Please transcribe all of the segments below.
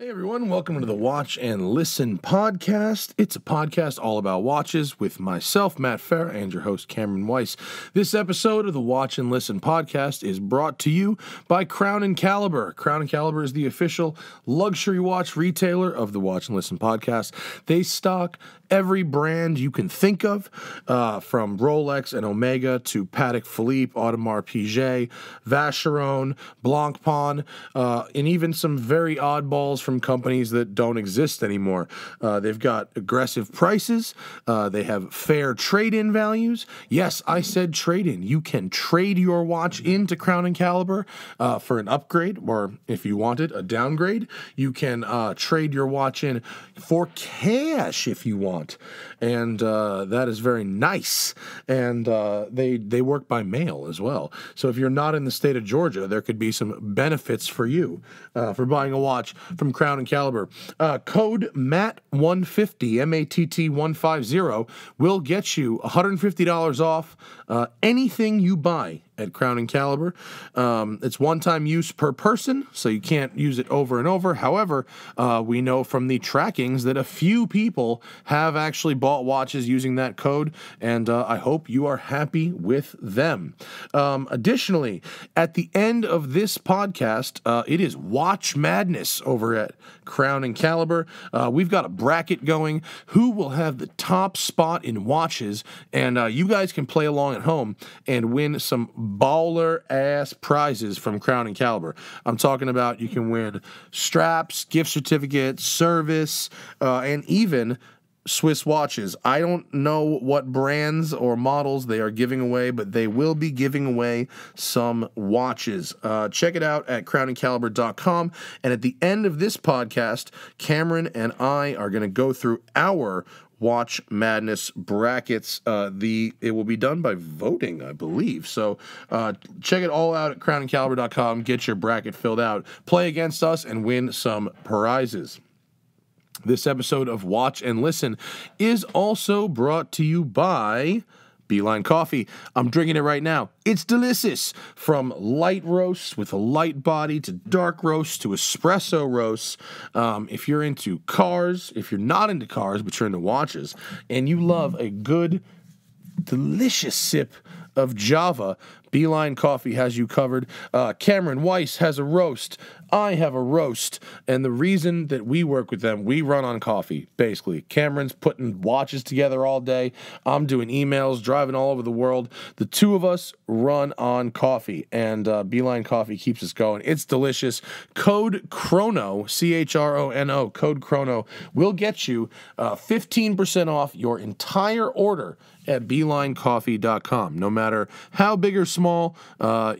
Hey everyone, welcome to the Watch and Listen podcast. It's a podcast all about watches with myself, Matt Fair, and your host, Cameron Weiss. This episode of the Watch and Listen podcast is brought to you by Crown and Caliber. Crown and Caliber is the official luxury watch retailer of the Watch and Listen podcast. They stock every brand you can think of, from Rolex and Omega to Patek Philippe, Audemars Piguet, Vacheron, Blancpain, and even some very oddballs from companies that don't exist anymore. They've got aggressive prices. They have fair trade-in values. Yes, I said trade-in. You can trade your watch into Crown and Caliber for an upgrade, or if you wanted, a downgrade. You can trade your watch in for cash if you want, and that is very nice. And they work by mail as well. So if you're not in the state of Georgia, there could be some benefits for you for buying a watch from Crown and Caliber. Code MATT150, M-A-T-T-150, will get you $150 off anything you buy at Crown and Caliber. It's one-time use per person, so you can't use it over and over. However, we know from the trackings that a few people have actually bought watches using that code, and I hope you are happy with them. Additionally, at the end of this podcast, it is Watch Madness over at Crown and Caliber. We've got a bracket going. Who will have the top spot in watches? And you guys can play along at home and win some baller-ass prizes from Crown and Caliber. I'm talking about you can win straps, gift certificates, service, and even Swiss watches. I don't know what brands or models they are giving away, but they will be giving away some watches. Check it out at crownandcaliber.com. And at the end of this podcast, Cameron and I are going to go through our Watch Madness brackets. It will be done by voting, I believe. So check it all out at crownandcaliber.com. Get your bracket filled out. Play against us and win some prizes. This episode of Watch and Listen is also brought to you by Beeline Coffee. I'm drinking it right now. It's delicious. From light roasts with a light body to dark roasts to espresso roasts. If you're into cars, if you're not into cars but you're into watches, and you love a good, delicious sip of Java, Beeline Coffee has you covered. Cameron Weiss has a roast. I have a roast. And the reason that we work with them, we run on coffee, basically. Cameron's putting watches together all day. I'm doing emails, driving all over the world. The two of us run on coffee, and Beeline Coffee keeps us going. It's delicious. Code Chrono, C-H-R-O-N-O, Code Chrono, will get you 15% off your entire order at BeelineCoffee.com. No matter how big or small,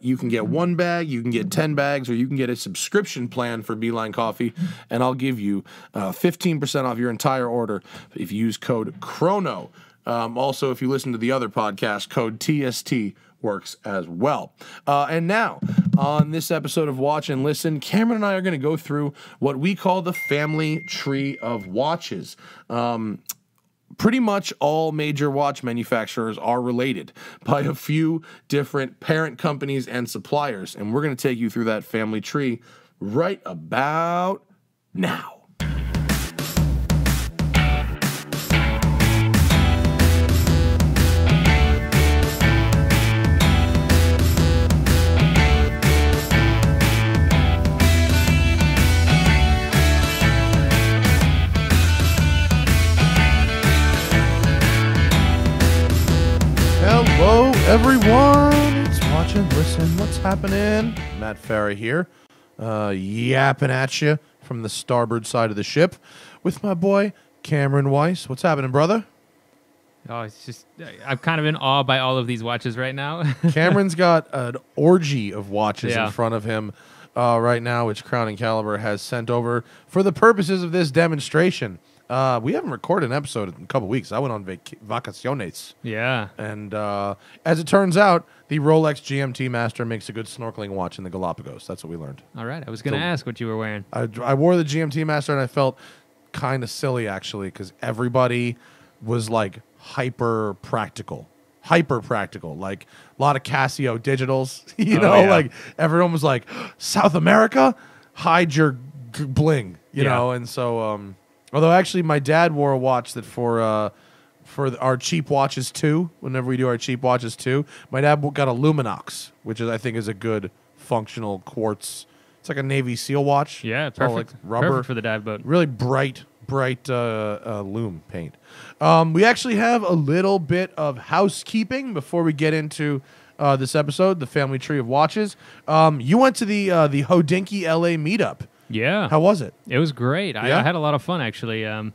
you can get one bag, you can get 10 bags, or you can get a subscription plan for Beeline Coffee, and I'll give you 15% off your entire order if you use code CHRONO. Also, if you listen to the other podcast, code TST works as well. And now, on this episode of Watch and Listen, Cameron and I are going to go through what we call the family tree of watches. Pretty much all major watch manufacturers are related by a few different parent companies and suppliers, and we're going to take you through that family tree right about now. Hello everyone, it's Watch and Listen. What's happening? Matt Farah here, yapping at you from the starboard side of the ship with my boy Cameron Weiss. What's happening, brother? Oh, it's just, I'm kind of in awe by all of these watches right now. Cameron's got an orgy of watches in front of him right now, which Crown and Caliber has sent over for the purposes of this demonstration. We haven't recorded an episode in a couple weeks. I went on vacaciones. Yeah. And as it turns out, the Rolex GMT Master makes a good snorkeling watch in the Galapagos. That's what we learned. All right. I was going to ask what you were wearing. I wore the GMT Master, and I felt kind of silly, actually, because everybody was, like, hyper-practical. Like, a lot of Casio digitals. You know, like, everyone was like, South America? Hide your bling. you know, and so although actually my dad wore a watch that for our cheap watches too, whenever we do our cheap watches too, my dad got a Luminox, which is I think is a good functional quartz. It's like a Navy SEAL watch. Yeah, it's all like rubber. Perfect for the dive boat. Really bright lume paint. We actually have a little bit of housekeeping before we get into this episode, the family tree of watches. You went to the Hodinkee LA meetup. Yeah. How was it? It was great. Yeah? I had a lot of fun, actually. It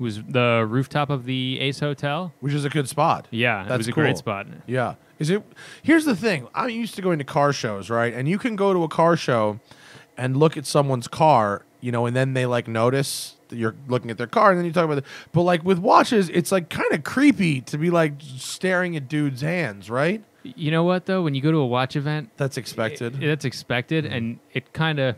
was the rooftop of the Ace Hotel. Which is a good spot. Yeah, That's a great spot. Yeah. Here's the thing. I'm used to going to car shows, right? And you can go to a car show and look at someone's car, you know, and then they, like, notice that you're looking at their car, and then you talk about it. But, like, with watches, it's, like, kind of creepy to be, like, staring at dudes' hands, right? You know what, though? When you go to a watch event... That's expected. That's expected, and it kind of...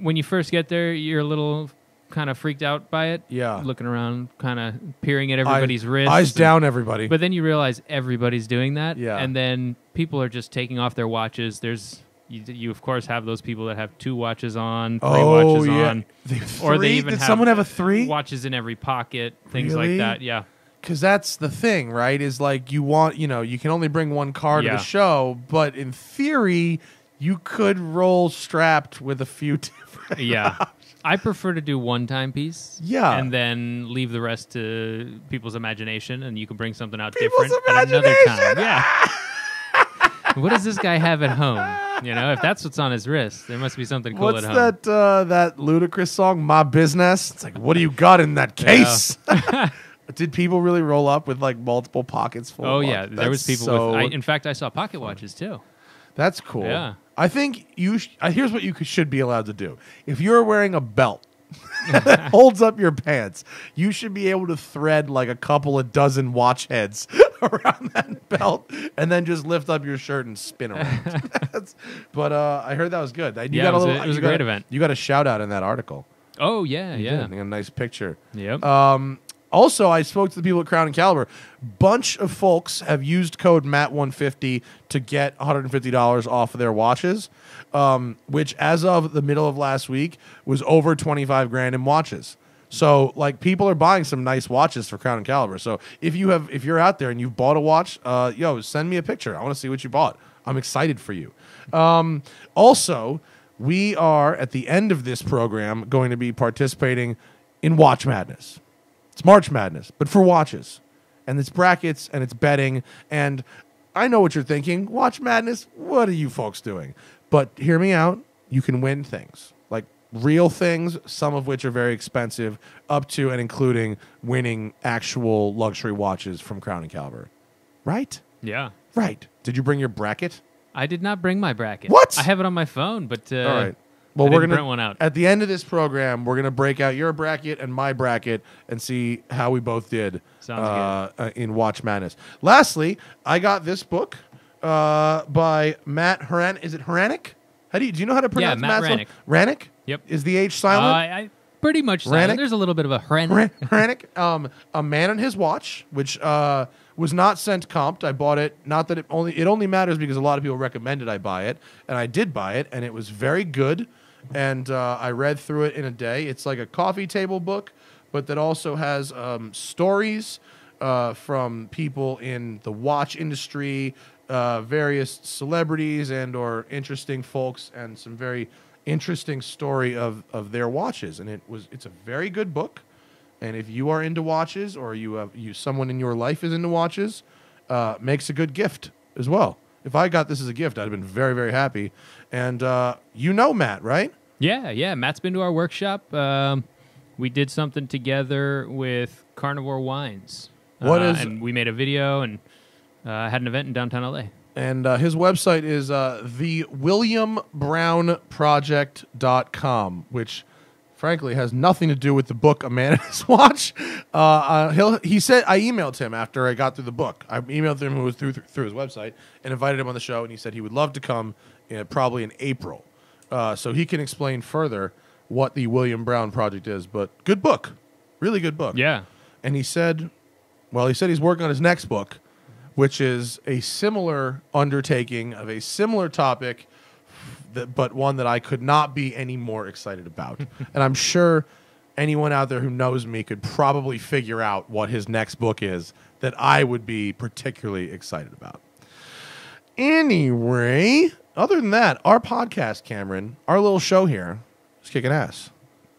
When you first get there, you're a little kind of freaked out by it. Yeah. Looking around, kind of peering at everybody's wrists. Eyes down, everybody. But then you realize everybody's doing that. Yeah. And then people are just taking off their watches. There's... You of course have those people that have two watches on, three watches on. Did someone have three watches in every pocket, things like that. Yeah, because that's the thing, right? Is like you can only bring one car to the show, but in theory, you could roll strapped with a few different. Yeah, I prefer to do one timepiece. Yeah, and then leave the rest to people's imagination, and you can bring something out different at another time. Yeah. What does this guy have at home? You know, if that's what's on his wrist, there must be something cool at home. What's that that Ludacris song, My Business? It's like, what do you got in that case? Yeah. Did people really roll up with, like, multiple pockets full of watches? Yeah. There was people in fact, I saw pocket watches, too. That's cool. Yeah. I think here's what you should be allowed to do. If you're wearing a belt that holds up your pants, you should be able to thread, like, a couple of dozen watch heads around that belt, and then just lift up your shirt and spin around. But I heard that was good. It was a great event. You got a shout out in that article. Oh yeah, you did. You got a nice picture. Yep. Also, I spoke to the people at Crown and Caliber. Bunch of folks have used code MATT150 to get $150 off of their watches, which as of the middle of last week was over 25 grand in watches. So, like, people are buying some nice watches for Crown and Caliber. So, if you're out there and you've bought a watch, send me a picture. I want to see what you bought. I'm excited for you. Also, we are at the end of this program going to be participating in Watch Madness. It's March Madness, but for watches, and it's brackets and it's betting. And I know what you're thinking. Watch Madness. What are you folks doing? But hear me out. You can win things. Real things, some of which are very expensive, up to and including winning actual luxury watches from Crown and Caliber. Right? Yeah. Right. Did you bring your bracket? I did not bring my bracket. What? I have it on my phone, but all right. Well, we're going to print one out. At the end of this program, we're going to break out your bracket and my bracket and see how we both did in Watch Madness. Lastly, I got this book by Matt Hran. Is it Hranik? Do you know how to pronounce Matt Hranik? Hranik? Yep. Is the H silent? I pretty much silent. There's a little bit of a Hranik. Hranik, A Man and His Watch, which was not sent comped. I bought it. Not that it only matters because a lot of people recommended I buy it, and I did buy it, and it was very good. And I read through it in a day. It's like a coffee table book, but that also has stories from people in the watch industry, various celebrities and or interesting folks, and some very interesting story of their watches, and it's a very good book. And if you are into watches, or someone in your life is into watches, makes a good gift as well. If I got this as a gift, I'd have been very, very happy. And you know Matt, right? Yeah. Matt's been to our workshop. We did something together with Carnivore Wines. And we made a video and had an event in downtown LA. And his website is thewilliambrownproject.com, which, frankly, has nothing to do with the book A Man and His Watch. He said I emailed him after I got through the book. I emailed him through his website and invited him on the show, and he said he would love to come probably in April. So he can explain further what the William Brown Project is. But good book. Really good book. Yeah. And he said he's working on his next book, which is a similar undertaking of a similar topic but one that I could not be any more excited about. And I'm sure anyone out there who knows me could probably figure out what his next book is that I would be particularly excited about. Anyway, other than that, our podcast, Cameron, our little show here is kicking ass.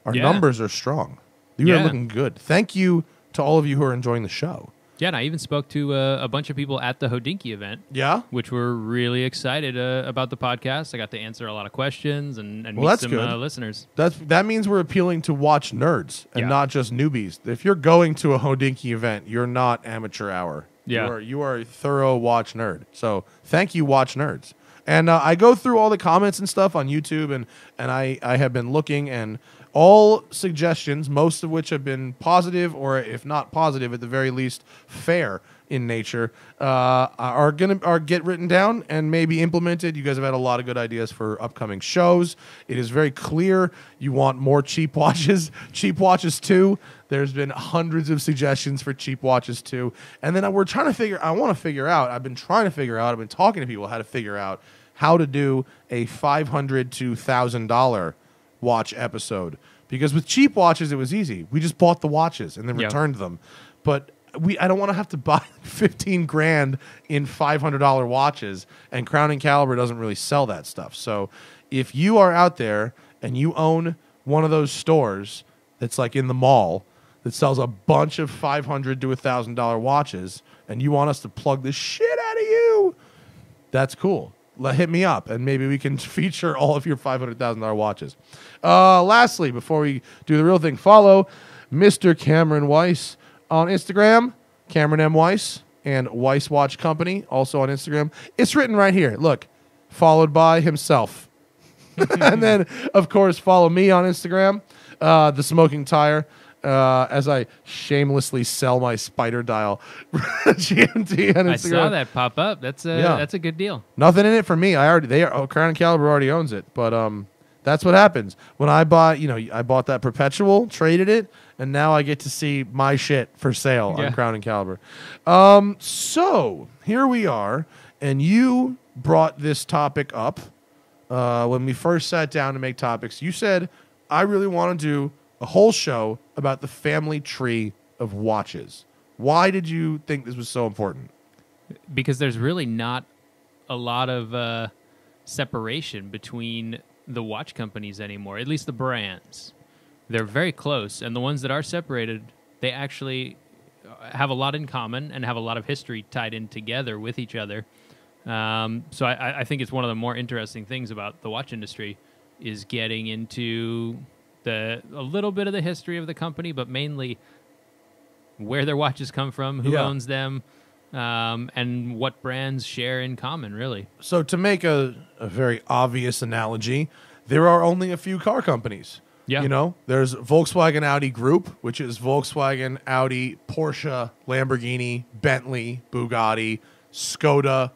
Our numbers are strong. You are looking good. Thank you to all of you who are enjoying the show. Yeah, and I even spoke to a bunch of people at the Hodinkee event. Yeah, which were really excited about the podcast. I got to answer a lot of questions and meet some listeners. That means we're appealing to watch nerds and not just newbies. If you're going to a Hodinkee event, you're not amateur hour. Yeah, you are a thorough watch nerd. So thank you, watch nerds. And I go through all the comments and stuff on YouTube, and I have been looking, and all suggestions, most of which have been positive, or if not positive, at the very least fair in nature, are get written down and maybe implemented. You guys have had a lot of good ideas for upcoming shows. It is very clear you want more cheap watches. Cheap watches 2. There's been hundreds of suggestions for cheap watches 2, and then we're trying to figure. I want to figure out. I've been trying to figure out. I've been talking to people how to figure out how to do a $500 to $1,000. Watch episode, because with cheap watches it was easy. We just bought the watches and then returned them. But I don't want to have to buy 15 grand in $500 watches, and Crown and Caliber doesn't really sell that stuff. So if you are out there and you own one of those stores that's like in the mall that sells a bunch of $500 to $1,000 watches, and you want us to plug the shit out of you, that's cool. Hit me up, and maybe we can feature all of your $500,000 watches. Lastly, before we do the real thing, follow Mr. Cameron Weiss on Instagram, Cameron M. Weiss, and Weiss Watch Company, also on Instagram. It's written right here. Look, followed by himself. And then, of course, follow me on Instagram, The Smoking Tire, as I shamelessly sell my spider dial GMT on Instagram. I saw that pop up. That's a good deal. Nothing in it for me. Crown and Caliber already owns it, but that's what happens when I bought. You know, I bought that perpetual, traded it, and now I get to see my shit for sale on Crown and Caliber. So here we are, and you brought this topic up when we first sat down to make topics. You said I really want to do a whole show about the family tree of watches. Why did you think this was so important? Because there's really not a lot of separation between the watch companies anymore, at least the brands. They're very close, and the ones that are separated, they actually have a lot in common and have a lot of history tied in together with each other. So I think it's one of the more interesting things about the watch industry is getting into a little bit of the history of the company, but mainly where their watches come from, who owns them, and what brands share in common, really. So to make a very obvious analogy, there are only a few car companies. Yeah. You know, there's Volkswagen Audi Group, which is Volkswagen, Audi, Porsche, Lamborghini, Bentley, Bugatti, Skoda,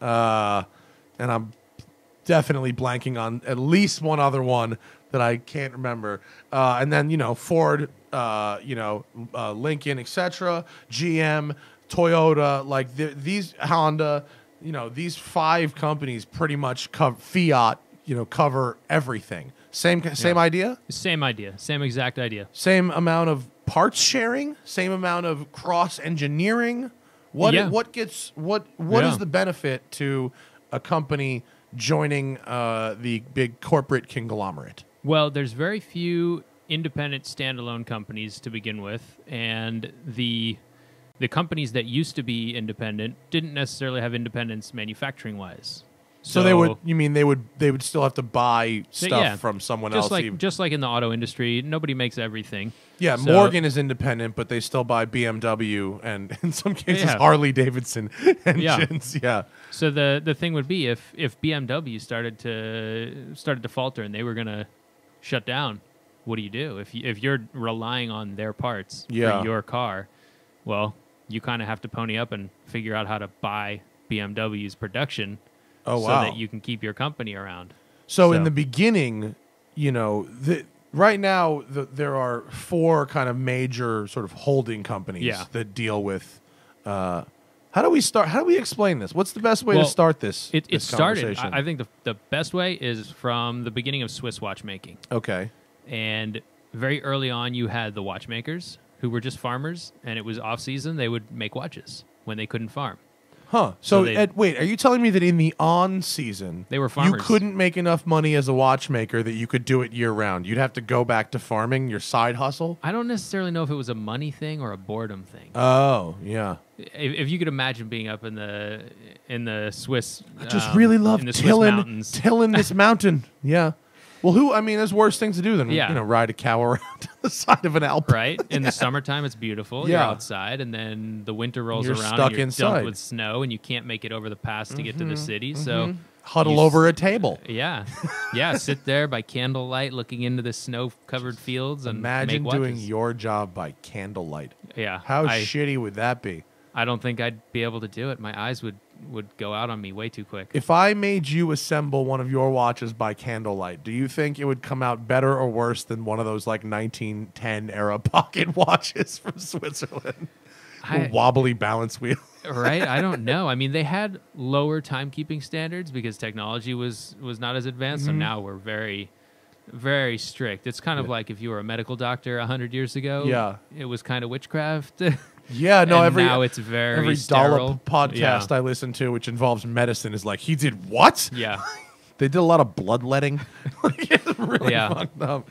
and I'm definitely blanking on at least one other one that I can't remember. And then, you know, Ford, Lincoln, etc., GM, Toyota, like these Honda, you know, these 5 companies pretty much cover Fiat, you know, cover everything. Same idea? Same idea. Same exact idea. Same amount of parts sharing, same amount of cross engineering. What is the benefit to a company joining the big corporate conglomerate? Well, there's very few independent standalone companies to begin with, and the companies that used to be independent didn't necessarily have independence manufacturing-wise. So they would, you mean they would still have to buy stuff from someone else? Just like in the auto industry, nobody makes everything. Yeah, so Morgan is independent, but they still buy BMW and in some cases Harley Davidson engines. Yeah. So the thing would be if BMW started to falter and they were gonna shut down, what do you do? If you're relying on their parts for your car, well, you kind of have to pony up and figure out how to buy BMW's production. Oh, wow. So that you can keep your company around. So in the beginning, you know, right now there are 4 kind of major sort of holding companies that deal with How do we start? How do we explain this? What's the best way to start this? It started. I think the best way is from the beginning of Swiss watchmaking. Okay. And very early on, you had the watchmakers who were just farmers, and it was off season. They would make watches when they couldn't farm. Huh. So wait, are you telling me that in the on season, they were farmers? You couldn't make enough money as a watchmaker that you could do it year round? You'd have to go back to farming, your side hustle? I don't necessarily know if it was a money thing or a boredom thing. Oh, yeah. If you could imagine being up in the Swiss, I just really love tilling this mountain. Yeah. Well, I mean, there's worse things to do than ride a cow around the side of an alp. Right. In the summertime, it's beautiful. Yeah. You're outside, and then the winter rolls around. Stuck and you're inside, dumped with snow, and you can't make it over the pass to get to the city. So huddle over a table. Yeah, yeah. Sit there by candlelight, looking into the snow-covered fields, and imagine doing your job by candlelight. Yeah. How shitty would that be? I don't think I'd be able to do it. My eyes would go out on me way too quick. If I made you assemble one of your watches by candlelight, do you think it would come out better or worse than one of those like 1910 era pocket watches from Switzerland? Wobbly balance wheel. Right? I don't know. I mean, they had lower timekeeping standards because technology was not as advanced. So now we're very, very strict. It's kind of like if you were a medical doctor 100 years ago. Yeah. It was kind of witchcraft. Yeah, no, and now it's very every dollop podcast I listen to, which involves medicine, is like, he did what? Yeah. They did a lot of bloodletting. It's really fucked up.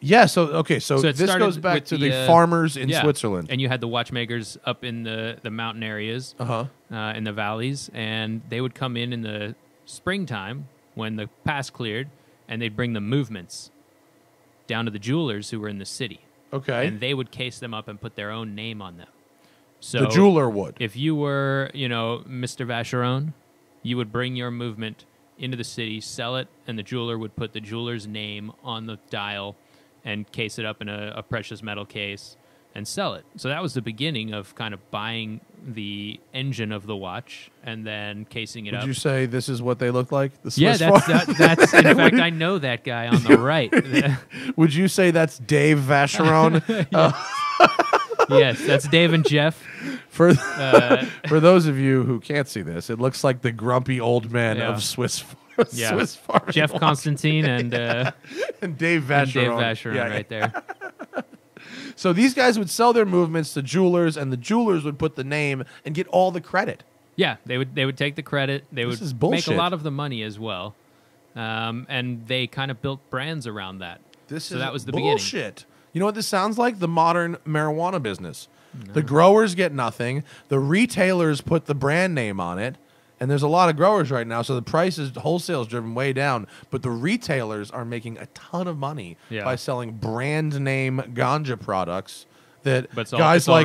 Yeah, so, okay, so this goes back to the farmers in Switzerland. And you had the watchmakers up in the mountain areas, in the valleys, and they would come in the springtime when the pass cleared, and they'd bring the movements down to the jewelers who were in the city. Okay. And they would case them up and put their own name on them. So the jeweler would. If you were, Mr. Vacheron, you would bring your movement into the city, sell it, and the jeweler would put the jeweler's name on the dial and case it up in a precious metal case and sell it. So that was the beginning of kind of buying the engine of the watch and then casing it up. Would you say this is what they look like? The Swiss that's in fact, I know that guy on the right. Would you say that's Dave Vacheron? Yes, that's Dave and Jeff. For those of you who can't see this, it looks like the grumpy old man of Swiss farming. Jeff Constantine and Dave Vacheron. And Dave Vacheron right there. So these guys would sell their movements to jewelers, and the jewelers would put the name and get all the credit. Yeah, they would take the credit. They would make a lot of the money as well, and they kind of built brands around that. That was the bullshit. Beginning. You know what this sounds like? The modern marijuana business. No. The growers get nothing. The retailers put the brand name on it, and there's a lot of growers right now, so the price is wholesale is driven way down. But the retailers are making a ton of money by selling brand name ganja products. Guys like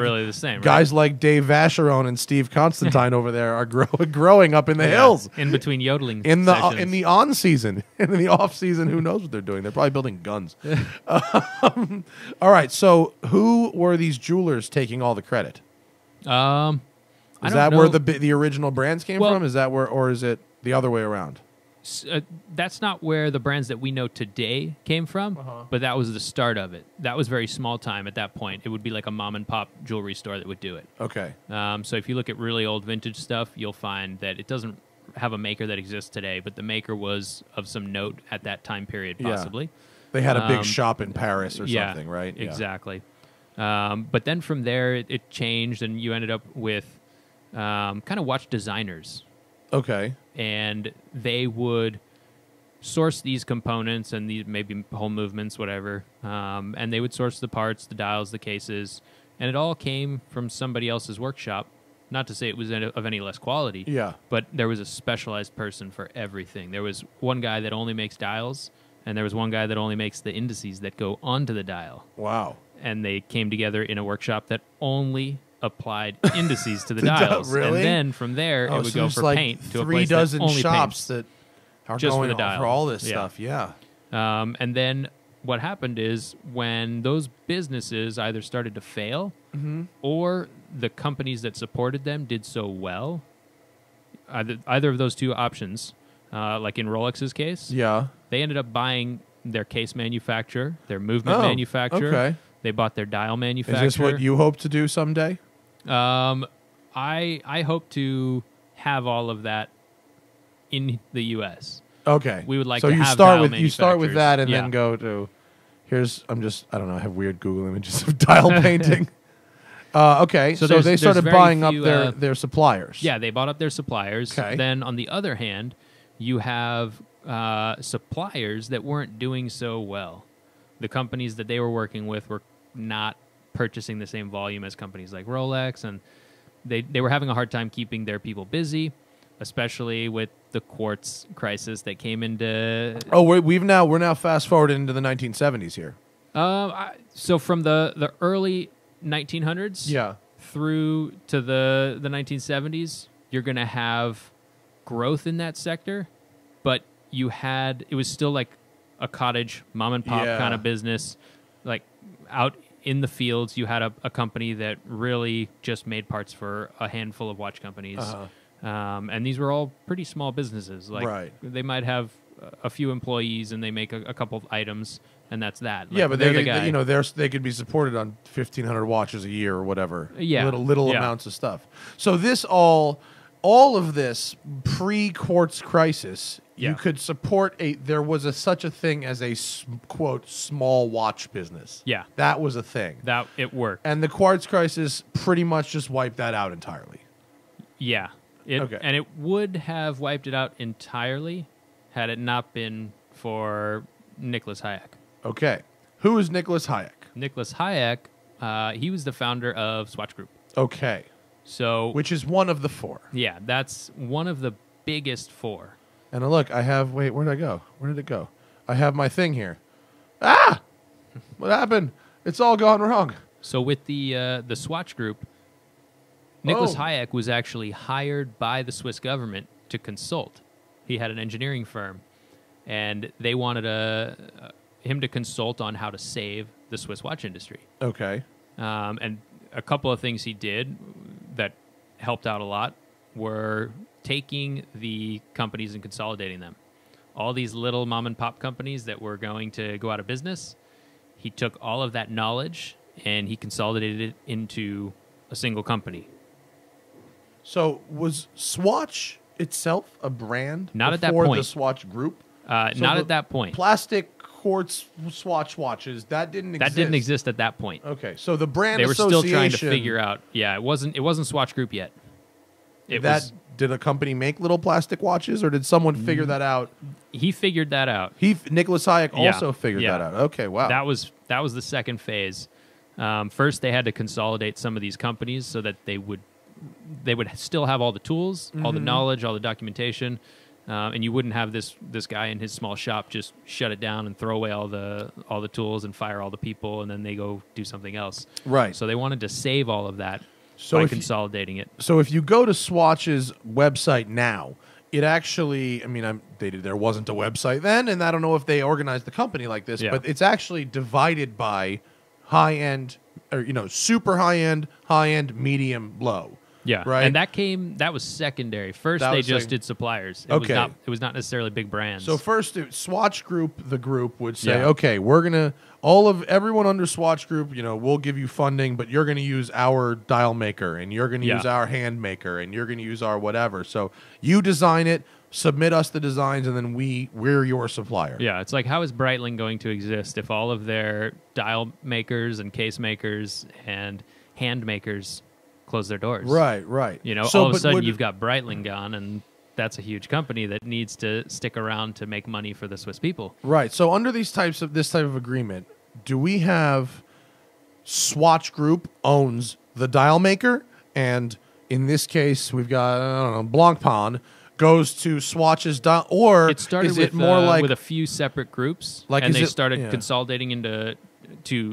Dave Vacheron and Steve Constantine over there are growing up in the hills, in between yodeling in the on season and in the off season. Who knows what they're doing? They're probably building guns. All right. So who were these jewelers taking all the credit? Is that where the original brands came from? Is that where, or is it the other way around? That's not where the brands that we know today came from, but that was the start of it. That was very small time at that point. It would be like a mom and pop jewelry store that would do it. Okay. So if you look at really old vintage stuff, you'll find that it doesn't have a maker that exists today, but the maker was of some note at that time period, possibly. Yeah. They had a big shop in Paris or something, right? Yeah. Exactly. But then from there, it changed, and you ended up with kind of watch designers. Okay. And they would source these components and these maybe whole movements, whatever. And they would source the parts, the dials, the cases. And it all came from somebody else's workshop. Not to say it was of any less quality. Yeah. But there was a specialized person for everything. There was one guy that only makes dials. And there was one guy that only makes the indices that go onto the dial. Wow. And they came together in a workshop that only applied indices to the dials, really? And then from there it would go from like paint to a place that only paints. 3 dozen shops that are just going for all this stuff, yeah. And then what happened is when those businesses either started to fail or the companies that supported them did so well, either of those two options, like in Rolex's case, they ended up buying their case manufacturer, their movement manufacturer. They bought their dial manufacturer. Is this what you hope to do someday? I hope to have all of that in the U.S. Okay, we would like. So to you have start with you start with that, and then go to here's. I'm just I don't know. I have weird Google images of dial painting. Okay, so they started buying up their suppliers. Yeah, they bought up their suppliers. Okay. Then on the other hand, you have suppliers that weren't doing so well. The companies that they were working with were not purchasing the same volume as companies like Rolex, and they were having a hard time keeping their people busy, especially with the quartz crisis that came into. Oh, we're now fast forward into the 1970s here. So from the early 1900s, yeah, through to the 1970s, you're going to have growth in that sector, but it was still like a cottage mom and pop kind of business. Like out in the fields, you had a company that really just made parts for a handful of watch companies. And these were all pretty small businesses. Like they might have a few employees and they make a couple of items, and that's that. Like, yeah, but they could be supported on 1,500 watches a year or whatever. Yeah, little amounts of stuff. So this all of this pre-quartz crisis, you could support there was such a thing as a quote small watch business. Yeah, that was a thing that it worked, and the quartz crisis pretty much just wiped that out entirely. Yeah. And it would have wiped it out entirely had it not been for Nicolas Hayek. Okay. Who is Nicolas Hayek? Nicolas Hayek, he was the founder of Swatch Group. Okay. So, which is one of the four. Yeah, that's one of the biggest four. And look, I have... Wait, where did I go? Where did it go? I have my thing here. Ah! What happened? It's all gone wrong. So with the Swatch Group... Nicolas Hayek was actually hired by the Swiss government to consult. He had an engineering firm, and they wanted him to consult on how to save the Swiss watch industry. Okay. And a couple of things he did that helped out a lot were taking the companies and consolidating them. All these little mom-and-pop companies that were going to go out of business, he took all of that knowledge, and he consolidated it into a single company. So was Swatch itself a brand not at that point before the Swatch Group? So not at that point. Plastic quartz Swatch watches, that didn't exist. That didn't exist at that point. Okay, so the brand association... They were still trying to figure out... Yeah, it wasn't Swatch Group yet. Did a company make little plastic watches, or did someone figure that out? He figured that out. Nicolas Hayek also figured that out. Okay, wow. That was the second phase. First, they had to consolidate some of these companies so that they would still have all the tools, all the knowledge, all the documentation, and you wouldn't have this guy in his small shop just shut it down and throw away all the tools and fire all the people, and then they go do something else. Right. So they wanted to save all of that by consolidating it. So if you go to Swatch's website now, it actually, I mean, there wasn't a website then, and I don't know if they organized the company like this, but it's actually divided by high-end, or super high-end, high-end, medium, low. Yeah, right. And that was secondary. First, they just did suppliers. It was not necessarily big brands. So first, Swatch Group, the group would say, okay, we're gonna everyone under Swatch Group, we'll give you funding, but you're gonna use our dial maker, and you're gonna use our hand maker, and you're gonna use our whatever. So you design it, submit us the designs, and then we're your supplier. Yeah, it's like, how is Breitling going to exist if all of their dial makers and case makers and hand makers close their doors? Right, right. So, all of a sudden you've got Breitling gone, and that's a huge company that needs to stick around to make money for the Swiss people. Right. So under this type of agreement, do we have Swatch Group owns the dial maker, and in this case we've got, I don't know, Blancpain goes to Swatch's dial, or it started is with, it more like with a few separate groups, like, and they started consolidating into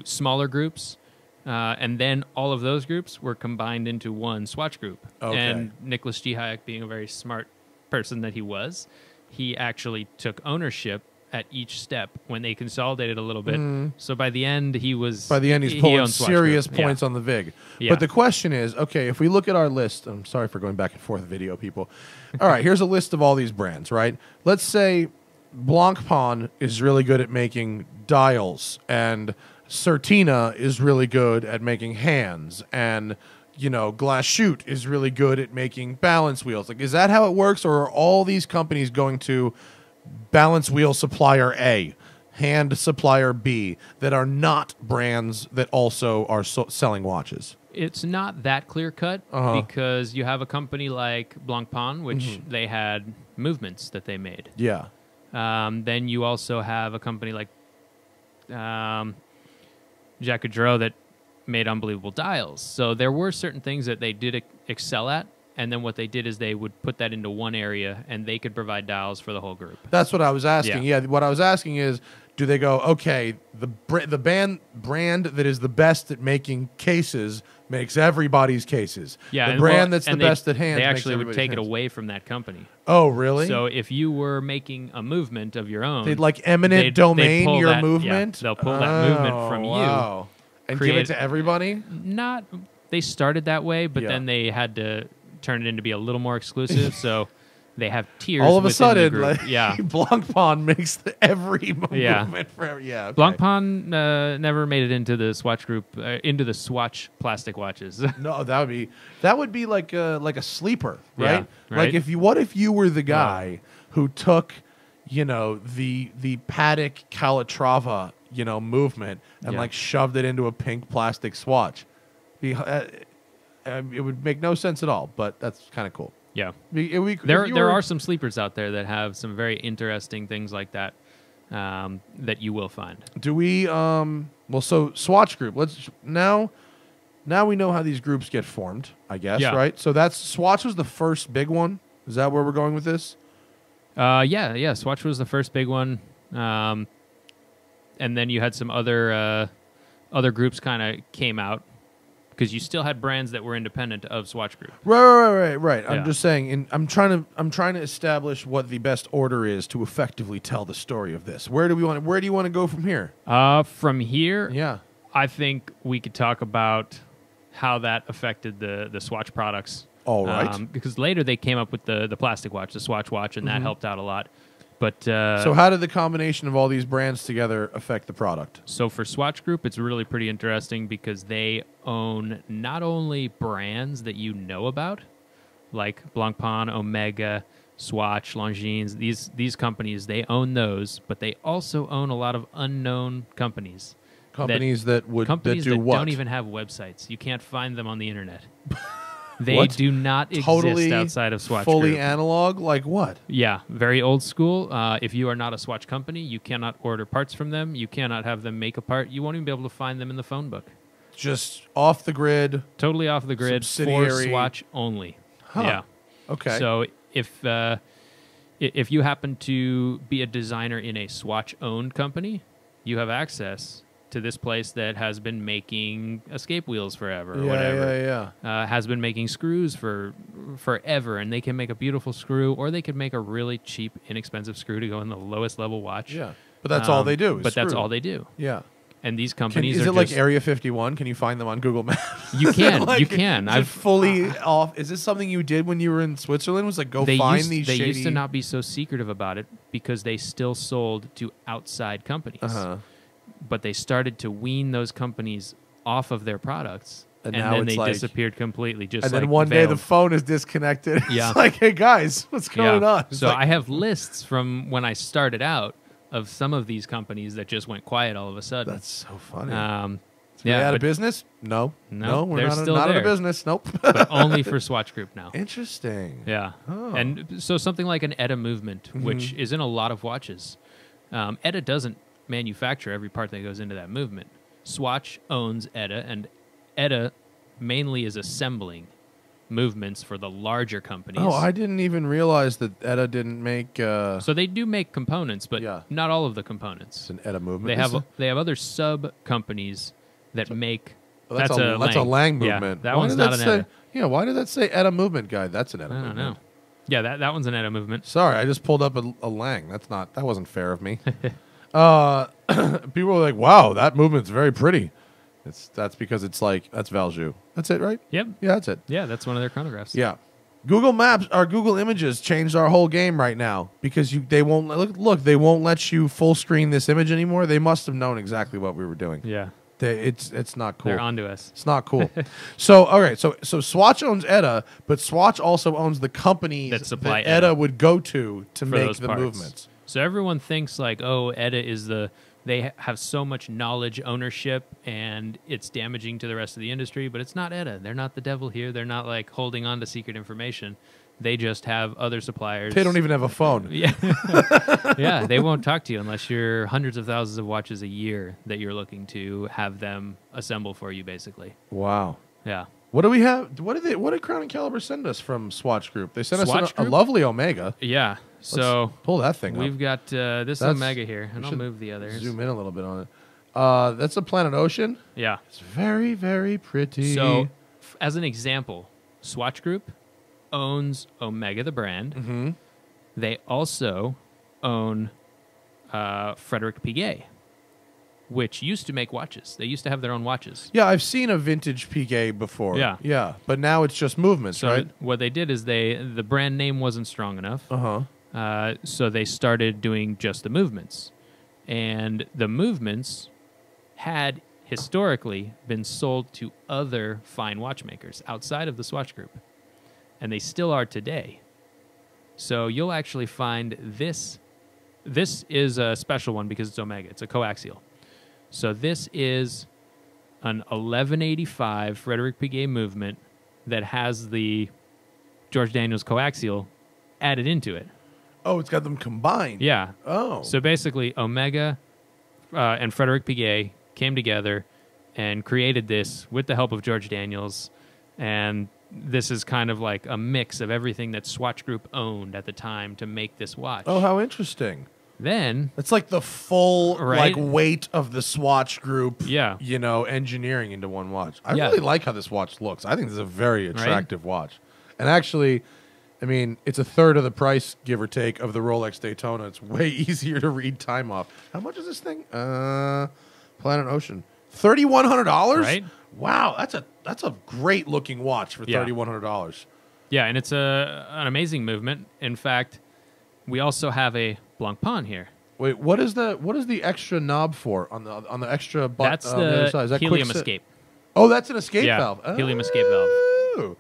smaller groups, and then all of those groups were combined into one Swatch Group. Okay. And Nicolas G. Hayek, being a very smart person that he was, he actually took ownership at each step when they consolidated a little bit. So by the end, he's pulling serious points on the VIG. Yeah. But the question is, okay, if we look at our list, I'm sorry for going back and forth video, people. All right, here's a list of all these brands, right? Let's say Blancpain is really good at making dials, and Certina is really good at making hands, and you know, Glashütte is really good at making balance wheels. Like, is that how it works, or are all these companies going to balance wheel supplier A, hand supplier B, that are not brands that also are selling watches? It's not that clear-cut because you have a company like Blancpain, which they had movements that they made. Yeah. Then you also have a company like Jacques Cousteau that made unbelievable dials. So there were certain things that they did excel at, and then what they did is they would put that into one area, and they could provide dials for the whole group. That's what I was asking. Yeah, what I was asking is, do they go, okay, the brand that is the best at making cases makes everybody's cases. Yeah, the brand that's the best at hands. They actually would take it away from that company. Oh, really? So if you were making a movement of your own, they'd like eminent domain your movement. They'll pull that movement from you and give it to everybody. Not they started that way, but then they had to turn it into be a little more exclusive. So they have tiers. All of a sudden, like, Blancpain makes every movement for every, okay. Blancpain never made it into the Swatch Group, into the Swatch plastic watches. No, that would be like a sleeper, right? Yeah, right? Like what if you were the guy who took, you know, the Patek Calatrava, you know, movement and like shoved it into a pink plastic Swatch. It would make no sense at all, but that's kind of cool. Yeah, there are some sleepers out there that have some very interesting things like that that you will find. Do we? Well, so Swatch Group. Let's now we know how these groups get formed, I guess, right? So that's Swatch was the first big one. Is that where we're going with this? Yeah. Swatch was the first big one, and then you had some other groups kind of came out. Because you still had brands that were independent of Swatch Group. Right. Yeah. I'm just saying, and I'm trying to establish what the best order is to effectively tell the story of this. Where do you want to go from here? From here, I think we could talk about how that affected the Swatch products. All right. Because later they came up with the plastic watch, the Swatch watch, and that helped out a lot. But so how did the combination of all these brands together affect the product? So for Swatch Group, it's really pretty interesting because they own not only brands that you know about, like Blancpain, Omega, Swatch, Longines, these companies, they own those, but they also own a lot of unknown companies. Companies that don't even have websites. You can't find them on the internet. They do not exist outside of Swatch Group. Fully analog? Like what? Yeah, very old school. If you are not a Swatch company, you cannot order parts from them. You cannot have them make a part. You won't even be able to find them in the phone book. Just off the grid. Totally off the grid. Subsidiary. For Swatch only. Huh. Yeah. Okay. So if you happen to be a designer in a Swatch-owned company, you have access to this place that has been making escape wheels forever, or whatever, has been making screws for forever, and they can make a beautiful screw, or they could make a really cheap, inexpensive screw to go in the lowest level watch. Yeah, but that's all they do. But that's all they do. Yeah, and these companies are just, like Area 51? Can you find them on Google Maps? You can, like, you can. I've fully off. Is this something you did when you were in Switzerland? Was like They used to not be so secretive about it because they still sold to outside companies. But they started to wean those companies off of their products, and then they disappeared completely. Just and then one day the phone is disconnected. Yeah. It's like, hey guys, what's going on? It's so like, I have lists from when I started out of some of these companies that just went quiet all of a sudden. That's so funny. Are they out of business? No, we're not out of business. Nope. But only for Swatch Group now. Interesting. Yeah. Oh. And so something like an ETA movement, which is in a lot of watches. ETA doesn't manufacture every part that goes into that movement. Swatch owns ETA, and ETA mainly is assembling movements for the larger companies. Oh, I didn't even realize that ETA didn't make... So they do make components, but not all of the components. It's an ETA movement. They have other sub-companies that make... Oh, that's a Lange movement. Yeah, that one's not an ETA. Yeah, why did that say ETA movement, guy? That's an ETA movement. I don't know. Yeah, that one's an ETA movement. Sorry, I just pulled up a Lange. That wasn't fair of me. People are like, wow, that movement's very pretty. That's because it's like, that's Valjoux. That's it, right? Yep. Yeah, that's it. Yeah, that's one of their chronographs. Yeah. Google Maps, our Google Images changed our whole game right now because they won't, look, they won't let you full screen this image anymore. They must have known exactly what we were doing. Yeah. It's not cool. They're onto us. It's not cool. So all right, so Swatch owns ETA, but Swatch also owns the company that supply ETA would go to make the movements. So everyone thinks like, oh, ETA is the they have so much knowledge ownership and it's damaging to the rest of the industry, but it's not ETA. They're not the devil here. They're not like holding on to secret information. They just have other suppliers. They don't even have a phone. Yeah. Yeah, they won't talk to you unless you're hundreds of thousands of watches a year that you're looking to have them assemble for you, basically. Wow. Yeah. What do we have? What did Crown and Caliber send us from Swatch Group? They sent us a lovely Omega. Yeah. So let's pull that thing up. We've got this Omega here, and I'll move the others. Zoom in a little bit on it. That's a Planet Ocean. Yeah. It's very, very pretty. So, as an example, Swatch Group owns Omega, the brand. Mm-hmm. They also own Frédéric Piguet, which used to make watches. They used to have their own watches. Yeah, I've seen a vintage Piguet before. Yeah, yeah, but now it's just movements, so right? What they did is the brand name wasn't strong enough. So they started doing just the movements, and the movements had historically been sold to other fine watchmakers outside of the Swatch Group. And they still are today. So you'll actually find this. This is a special one because it's Omega. It's a coaxial. So this is an 1185 Frédéric Piguet movement that has the George Daniels coaxial added into it. Oh, it's got them combined. Yeah. Oh. So basically Omega and Frédéric Piguet came together and created this with the help of George Daniels, and this is kind of like a mix of everything that Swatch Group owned at the time to make this watch. Oh, how interesting. Then it's like the full like weight of the Swatch Group, yeah, you know, engineering into one watch. I really like how this watch looks. I think this is a very attractive watch. And actually, I mean, it's a third of the price, give or take, of the Rolex Daytona. It's way easier to read time off. How much is this thing? Planet Ocean. $3,100? Right. Wow, that's a great looking watch for $3,100. Yeah, and it's an amazing movement. In fact, we also have a Blancpain here. Wait, what is the extra knob for on the extra button? That's the side? Is that helium escape. Oh, that's an escape valve. Oh. Helium escape valve.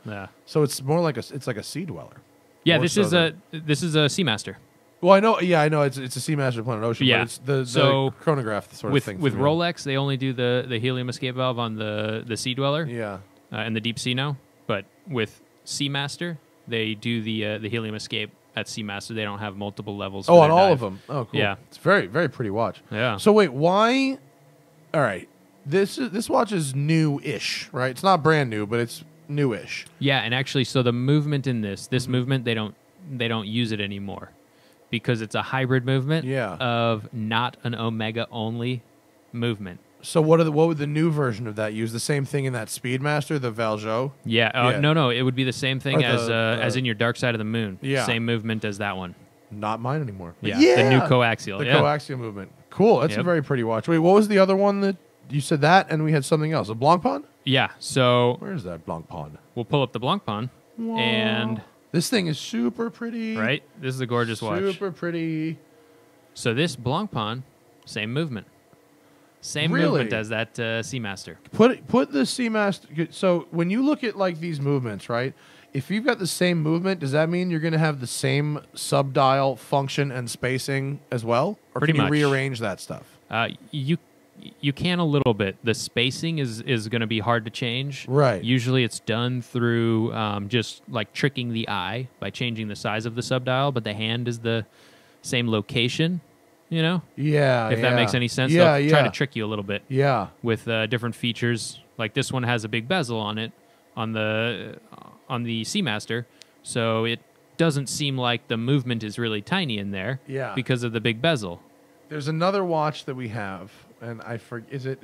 Yeah. So it's more like it's like a sea dweller. Yeah, this is a Seamaster. Well, I know it's a Seamaster Planet Ocean, but it's the chronograph sort of thing. With Rolex, they only do the helium escape valve on the Sea Dweller, and the Deep Sea now. But with Seamaster, they do the helium escape at Seamaster. They don't have multiple levels. Oh, on all of them. Oh, cool. Yeah, it's very very pretty watch. Yeah. So wait, why? All right, this watch is new-ish, right? It's not brand new, but it's new-ish. Yeah, and actually, so the movement in this movement, they don't use it anymore, because it's a hybrid movement of not an Omega-only movement. So what would the new version of that use? The same thing in that Speedmaster, the Valjeau? Yeah, no, it would be the same thing as in your Dark Side of the Moon. Yeah. Same movement as that one. Not mine anymore. Yeah, the new coaxial. The coaxial movement. Cool, that's a very pretty watch. Wait, what was the other one that you said that, and we had something else? A Blancpain? Yeah, so... Where's that Blancpain? We'll pull up the Blancpain, and... This thing is super pretty. Right? This is a gorgeous watch. Super pretty. So this Blancpain, same movement. Same movement as that Seamaster. Put the Seamaster... So when you look at like these movements, right? If you've got the same movement, does that mean you're going to have the same subdial function and spacing as well? Or pretty much. Can you rearrange that stuff? You can a little bit. The spacing is going to be hard to change. Right. Usually it's done through just like tricking the eye by changing the size of the subdial, but the hand is the same location, you know? Yeah, if that makes any sense. Yeah, they'll try to trick you a little bit. Yeah. With different features. Like this one has a big bezel on it, on the Seamaster, so it doesn't seem like the movement is really tiny in there because of the big bezel. There's another watch that we have, and I forget. The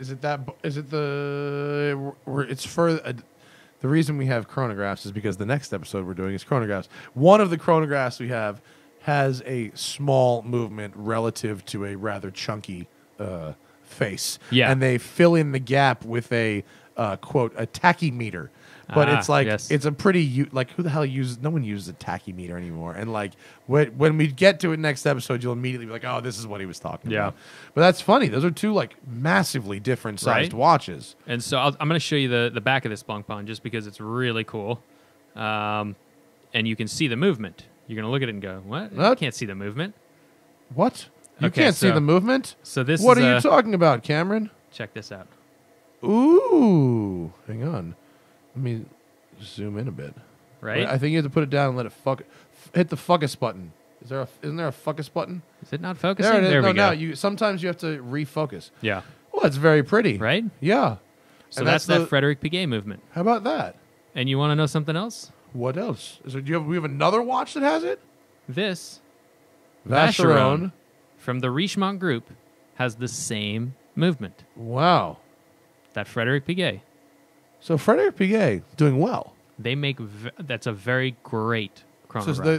reason we have chronographs is because the next episode we're doing is chronographs. One of the chronographs we have has a small movement relative to a rather chunky face, and they fill in the gap with a quote, a tachymeter. But it's like, yes, it's a pretty, like, who the hell uses, no one uses a tachymeter anymore. And like, when we get to it next episode, you'll immediately be like, oh, this is what he was talking about. But that's funny. Those are two like massively different sized watches. And so I'm going to show you the back of this Blancpain just because it's really cool. And you can see the movement. You're going to look at it and go, what? You can't see the movement. What? You can't see the movement? So this what is are you talking about, Cameron? Check this out. Ooh. Hang on. Let me zoom in a bit. Right? I think you have to put it down and let it hit the focus button. Isn't there a focus button? Is it not focusing? There it is. There we go. No, sometimes you have to refocus. Yeah. Well, that's very pretty. Right? Yeah. So that's that Frédéric Piguet movement. How about that? And you want to know something else? What else? Is there, we have another watch that has it? This Vacheron from the Richemont Group has the same movement. Wow. That Frédéric Piguet. So Frédéric Piguet doing well. They make that's a very great chronograph. So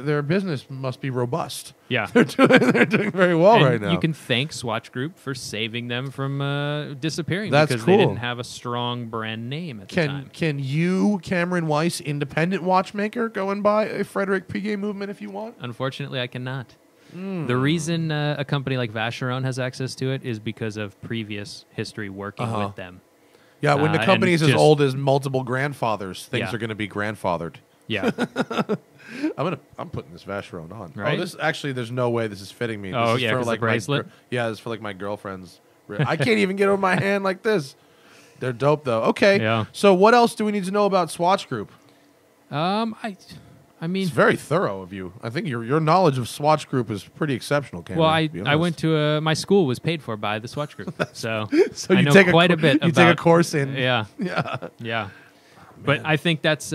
their business must be robust. Yeah, they're doing very well right now. You can thank Swatch Group for saving them from disappearing. That's because they didn't have a strong brand name at the time. Can you, Cameron Weiss, independent watchmaker, go and buy a Frédéric Piguet movement if you want? Unfortunately, I cannot. The reason a company like Vacheron has access to it is because of previous history working with them. Yeah, when the company is as old as multiple grandfathers, things are going to be grandfathered. Yeah, I'm putting this Vacheron on. Right? Oh, this actually, there's no way this is fitting me. Oh, this is for like the bracelet. It's for like my girlfriend's. I can't even get over my hand like this. They're dope though. Okay. Yeah. So what else do we need to know about Swatch Group? I mean, it's very thorough of you. I think your knowledge of Swatch Group is pretty exceptional, Cameron. Well, I went to my school was paid for by the Swatch Group, so I know quite a bit. You take a course in, yeah. Oh, but I think that's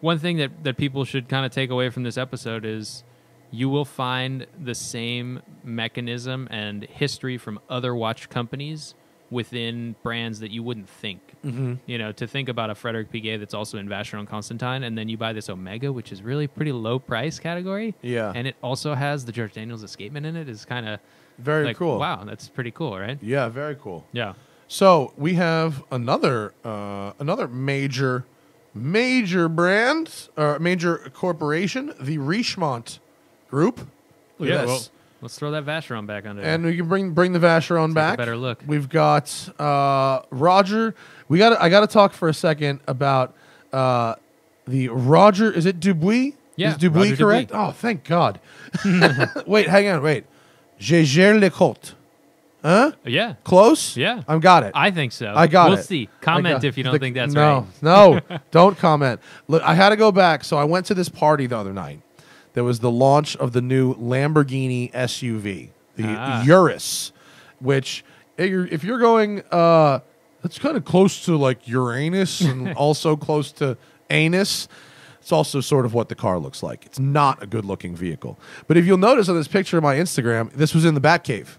one thing that people should kind of take away from this episode is you will find the same mechanism and history from other watch companies within brands that you wouldn't think. You know, to think about a Frédéric Piguet that's also in Vacheron Constantin, and then you buy this Omega, which is really pretty low price category. Yeah. And it also has the George Daniels escapement in it. Is kind of very cool. Wow, that's pretty cool, right? Yeah, very cool. Yeah. So we have another major brand or major corporation, the Richemont Group. Look at this. Let's throw that Vacheron back under there. And we can bring the Vacheron back. A better look. We've got Roger. I got to talk for a second about the Roger. Is it Dubuis? Yeah. Is Dubuis Roger correct? Dubuis. Oh, thank God. Wait, hang on. Wait. Gégère Le Colt. Huh? Yeah. Close? Yeah. I got it. I think so. I got it. We'll see. Comment if you don't think that's right. No, no. Don't comment. Look, I had to go back. So I went to this party the other night. There was the launch of the new Lamborghini SUV, the Urus, which if you're going, that's kind of close to like Uranus and also close to anus. It's also sort of what the car looks like. It's not a good-looking vehicle. But if you'll notice on this picture of my Instagram, this was in the Batcave.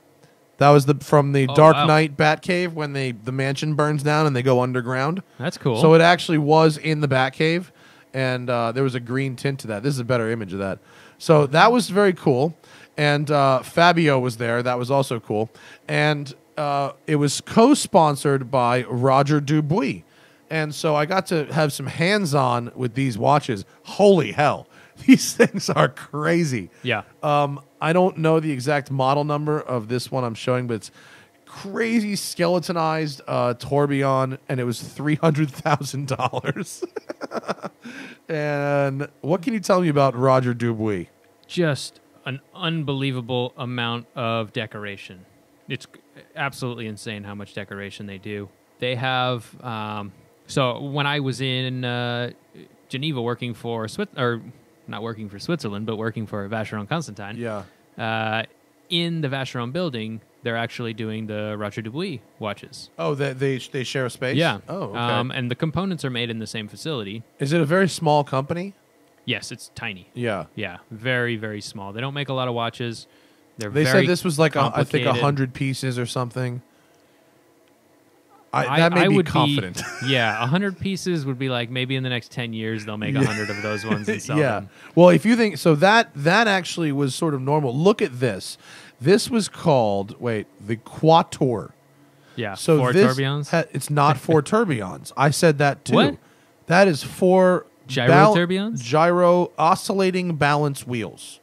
That was from the Dark Knight Batcave when the mansion burns down and they go underground. That's cool. So it actually was in the Batcave. And there was a green tint to that. This is a better image of that. So that was very cool. And Fabio was there. That was also cool. And it was co-sponsored by Roger Dubuis. And so I got to have some hands-on with these watches. Holy hell. These things are crazy. Yeah. I don't know the exact model number of this one I'm showing, but it's crazy skeletonized tourbillon, and it was $300,000. And what can you tell me about Roger Dubuis? Just an unbelievable amount of decoration. It's absolutely insane how much decoration they do. They have... so when I was in Geneva working for... not working for Switzerland, but working for Vacheron Constantin. Yeah. In the Vacheron building, they're actually doing the Roger Dubuis watches. Oh, they share a space? Yeah. Oh, okay. And the components are made in the same facility. Is it a very small company? Yes, it's tiny. Yeah. Yeah, very, very small. They don't make a lot of watches. They said this was like, I think, 100 pieces or something. I would be confident. Yeah, 100 pieces would be like maybe in the next 10 years they'll make 100 of those ones and sell them. Well, if you think... So that actually was sort of normal. Look at this. This was called, the Quator. Yeah, so four tourbillons? It's not four tourbillons. I said that too. What? That is four gyro tourbillons? Gyro oscillating balance wheels.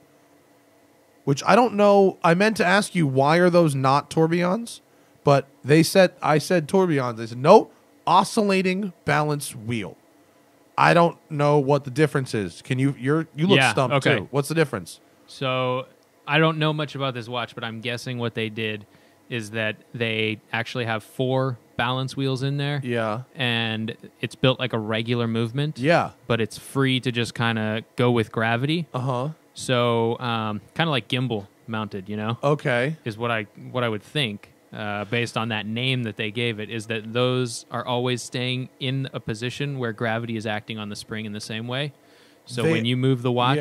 Which I don't know. I meant to ask you, why are those not tourbillons? But they said, I said tourbillons. They said, no, oscillating balance wheel. I don't know what the difference is. Can you, you look stumped too. What's the difference? So I don't know much about this watch, but I'm guessing what they did is that they actually have four balance wheels in there. Yeah. And it's built like a regular movement. Yeah. But it's free to just kind of go with gravity. Uh-huh. So kind of like gimbal mounted, you know? Okay. Is what I would think based on that name that they gave it, is that those are always staying in a position where gravity is acting on the spring in the same way. So when you move the watch,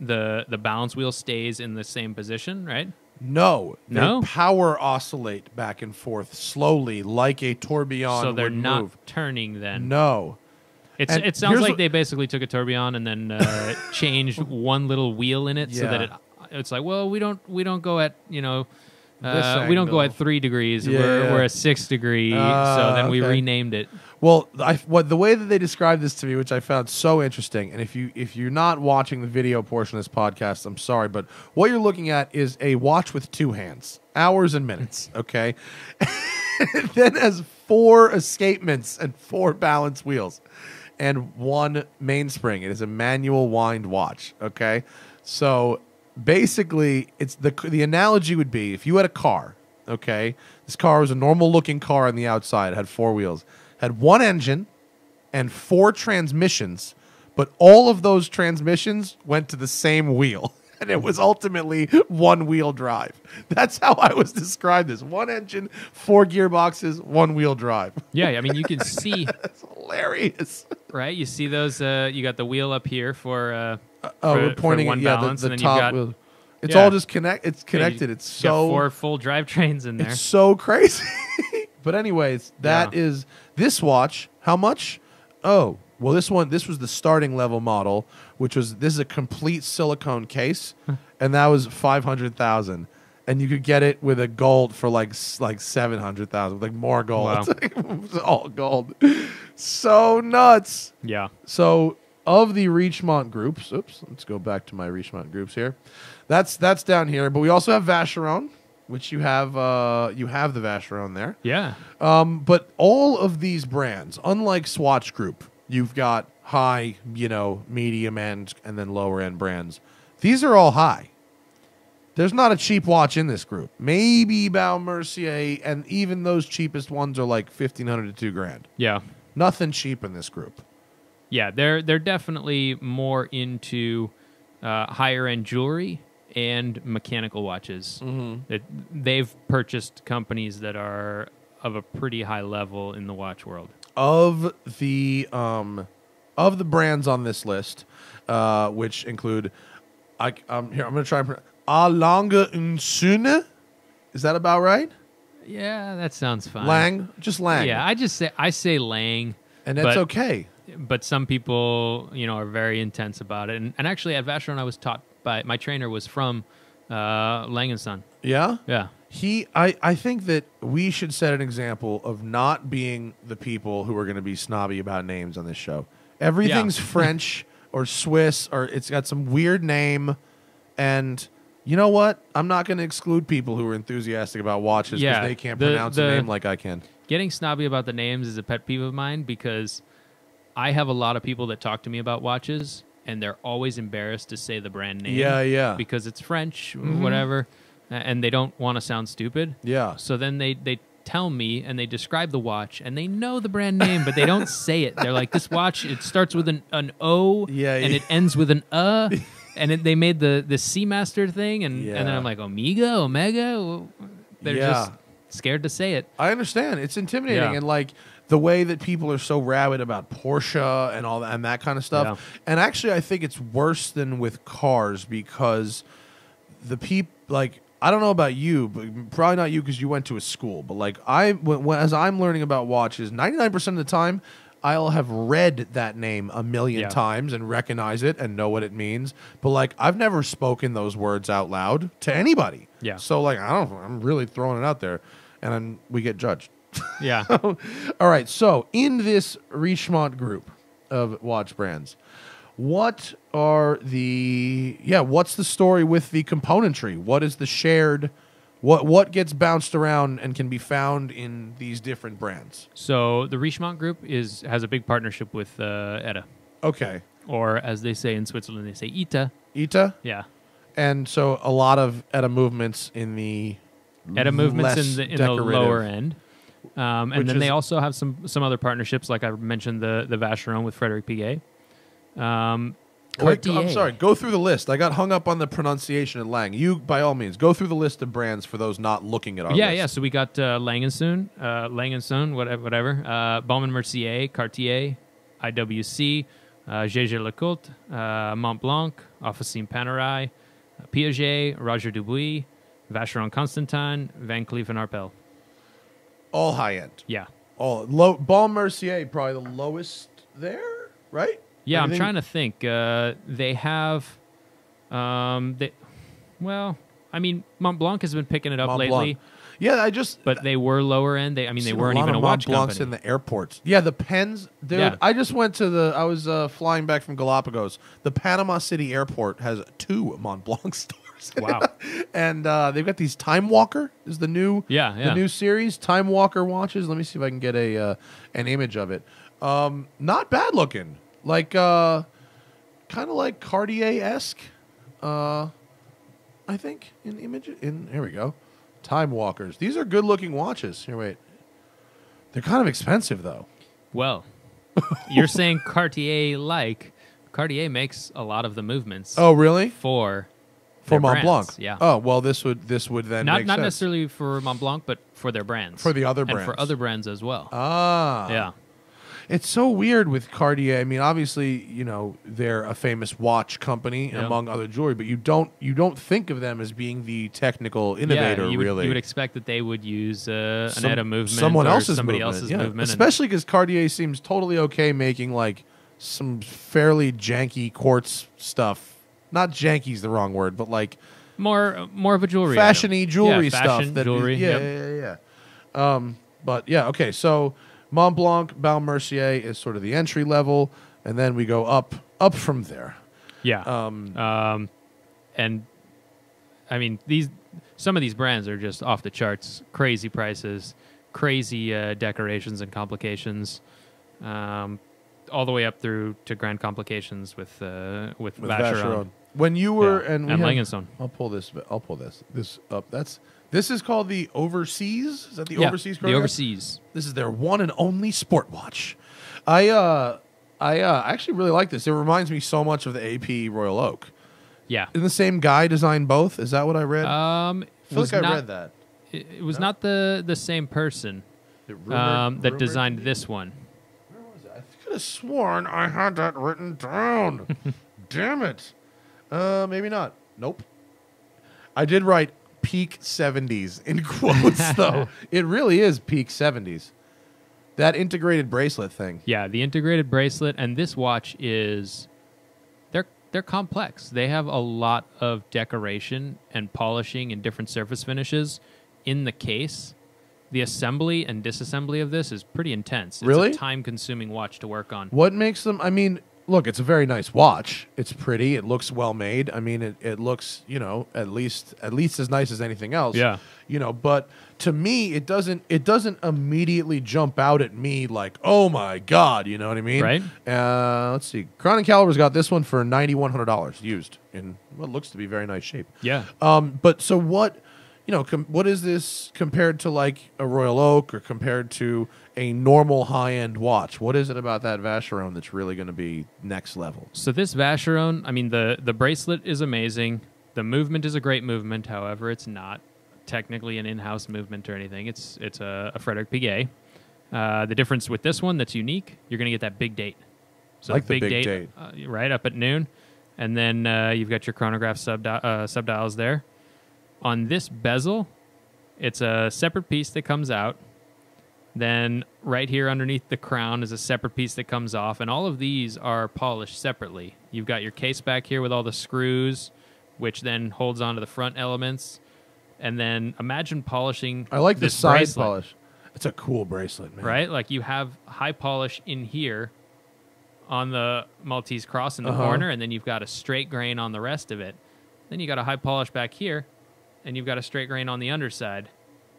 the balance wheel stays in the same position, right? No. No? They power oscillate back and forth slowly like a tourbillon. So they're not turning then. No. It sounds like they basically took a tourbillon and then changed one little wheel in it so that it's like, well, we don't go at, you know, we don't go at 3 degrees. Yeah, we're a 6 degree. So then we renamed it. Well, the way that they described this to me, which I found so interesting, and if you're not watching the video portion of this podcast, I'm sorry, but what you're looking at is a watch with two hands, hours and minutes. Okay, it then has four escapements and four balance wheels. And one mainspring. It is a manual wind watch. Okay, so basically, it's the analogy would be if you had a car. Okay, this car was a normal looking car on the outside. It had four wheels, had one engine, and four transmissions. But all of those transmissions went to the same wheel, and it was ultimately one wheel drive. That's how I was described this: one engine, four gearboxes, one wheel drive. Yeah, I mean you can see. That's hilarious. Right, you see those. You got the wheel up here for. We're pointing at balance, the top. You've got, wheel. It's all just It's connected. It's so four full drivetrains in there. It's so crazy. But anyways, that is this watch. How much? Oh, well, this one. This was the starting level model, which was this is a complete silicone case, and that was $500,000. And you could get it with a gold for like $700,000, like more gold. Wow. It was all gold. So nuts. Yeah. So of the Richemont groups, oops, let's go back to my Richemont groups here. That's down here, but we also have Vacheron, which you have the Vacheron there. Yeah. But all of these brands, unlike Swatch Group, you've got high, you know, medium end, and then lower end brands. These are all high. There's not a cheap watch in this group. Maybe Baume Mercier, and even those cheapest ones are like $1,500 to $2,000. Yeah, nothing cheap in this group. Yeah, they're definitely more into higher end jewelry and mechanical watches. Mm-hmm. They've purchased companies that are of a pretty high level in the watch world. Of the brands on this list, which include, I'm going to try and pronounce. Lange & Söhne? Is that about right? Yeah, that sounds fine. Lang? Just Lang. Yeah, I say Lang. And that's okay. But some people, you know, are very intense about it. And actually at Vacheron I was taught by my trainer was from Lange & Söhne. Yeah? Yeah. I think that we should set an example of not being the people who are going to be snobby about names on this show. Everything's French or Swiss or it's got some weird name. And you know what? I'm not going to exclude people who are enthusiastic about watches because they can't pronounce a name like I can. Getting snobby about the names is a pet peeve of mine because I have a lot of people that talk to me about watches, and they're always embarrassed to say the brand name. Yeah, yeah. Because it's French, whatever, and they don't want to sound stupid. Yeah. So then they tell me, and they describe the watch, and they know the brand name, but they don't say it. They're like, this watch, it starts with an O, and it ends with an And they made the Seamaster thing, and then I'm like, Omega? They're just scared to say it. I understand. It's intimidating. Yeah. And, like, the way that people are so rabid about Porsche and all that, and that kind of stuff. Yeah. And actually, I think it's worse than with cars because the people, like, I don't know about you, but probably not you because you went to a school. But, like, as I'm learning about watches, 99% of the time, I'll have read that name a million times and recognize it and know what it means. But, like, I've never spoken those words out loud to anybody. Yeah. So, like, I'm really throwing it out there. And we get judged. Yeah. All right. So in this Richemont group of watch brands, what are the, yeah, what's the story with the componentry? What is the shared, what gets bounced around and can be found in these different brands? So the Richemont group has a big partnership with ETA. Okay. Or as they say in Switzerland, they say ETA. ETA? Yeah. And so a lot of ETA movements in the ETA movements in the lower end. And then they also have some other partnerships, like I mentioned the Vacheron with Frédéric Piguet. Cartier. I'm sorry, go through the list. I got hung up on the pronunciation at Lange. You, by all means, go through the list of brands for those not looking at our list. Yeah, so we got Lange & Söhne, whatever. Baume & Mercier, Cartier, IWC, Jaeger-LeCoultre, Mont Blanc, Officine Panerai, Piaget, Roger Dubuis, Vacheron Constantin, Van Cleef & Arpels. All high end. Yeah. All low. Baume & Mercier, probably the lowest there, right? Yeah, I'm trying to think. They have, well, I mean, Mont Blanc has been picking it up lately. Yeah, but they were lower end. They weren't even a watch company. Mont Blanc's in the airports. Yeah, the pens. Dude, yeah. I just went to I was flying back from Galapagos. The Panama City airport has 2 Mont Blanc stores. Wow. And they've got these Time Walker is the new the new series Time Walker watches. Let me see if I can get a an image of it. Not bad looking. Like kind of like Cartier-esque. I think in image here we go. Time Walkers. These are good-looking watches. Here, wait. They're kind of expensive, though. Well, you're saying Cartier-like. Cartier makes a lot of the movements. Oh, really? For Mont Blanc. Yeah. Oh, well, this would then make sense. Not necessarily for Mont Blanc, but for their brands. For the other brands. And for other brands as well. Ah. Yeah. It's so weird with Cartier. I mean, obviously, you know, they're a famous watch company among other jewelry, but you don't think of them as being the technical innovator. You would expect that they would use an ETA movement, somebody else's movement, especially because Cartier seems totally okay making like some fairly janky quartz stuff. Not janky is the wrong word, but like more of a jewelry, fashiony jewelry stuff. But yeah, okay, so. Mont Blanc, Baume & Mercier is sort of the entry level, and then we go up from there. Yeah, and I mean some of these brands are just off the charts, crazy prices, crazy decorations and complications, all the way up through to grand complications with Vacheron. When you were and Lange & Söhne. I'll pull this up. This is called the Overseas. Is that the Overseas? The Overseas. This is their one and only sport watch. I actually really like this. It reminds me so much of the AP Royal Oak. Yeah. Didn't the same guy design both? Is that what I read? I feel like I read that. It was not the same person that designed this one. Where was it? I could have sworn I had that written down. Damn it. Maybe not. Nope. I did write peak 70s in quotes, though. It really is peak 70s. That integrated bracelet thing. Yeah, the integrated bracelet and this watch is they're complex. They have a lot of decoration and polishing and different surface finishes in the case. The assembly and disassembly of this is pretty intense. It's really a time-consuming watch to work on. What makes them, I mean, look, it's a very nice watch. It's pretty. It looks well made. I mean, it looks, you know, at least as nice as anything else. Yeah. You know, but to me, it doesn't immediately jump out at me like, oh my God, you know what I mean? Right. Let's see. Crown and Caliber's got this one for $9,100 used in what looks to be very nice shape. Yeah. But so what? You know, what is this compared to like a Royal Oak or compared to a normal high-end watch? What is it about that Vacheron that's really going to be next level? So this Vacheron, I mean, the bracelet is amazing. The movement is a great movement. However, it's not technically an in-house movement or anything. It's a Frédéric Piguet. The difference with this one that's unique, you're going to get that big date. So like the big date. Right up at noon. And then you've got your chronograph subdials there. On this bezel, it's a separate piece that comes out. Then right here underneath the crown is a separate piece that comes off, and all of these are polished separately. You've got your case back here with all the screws, which then holds onto the front elements. And then imagine polishing. I like the side polish. It's a cool bracelet, man. Right? Like, you have high polish in here on the Maltese cross in the corner, and then you've got a straight grain on the rest of it. Then you got a high polish back here, and you've got a straight grain on the underside.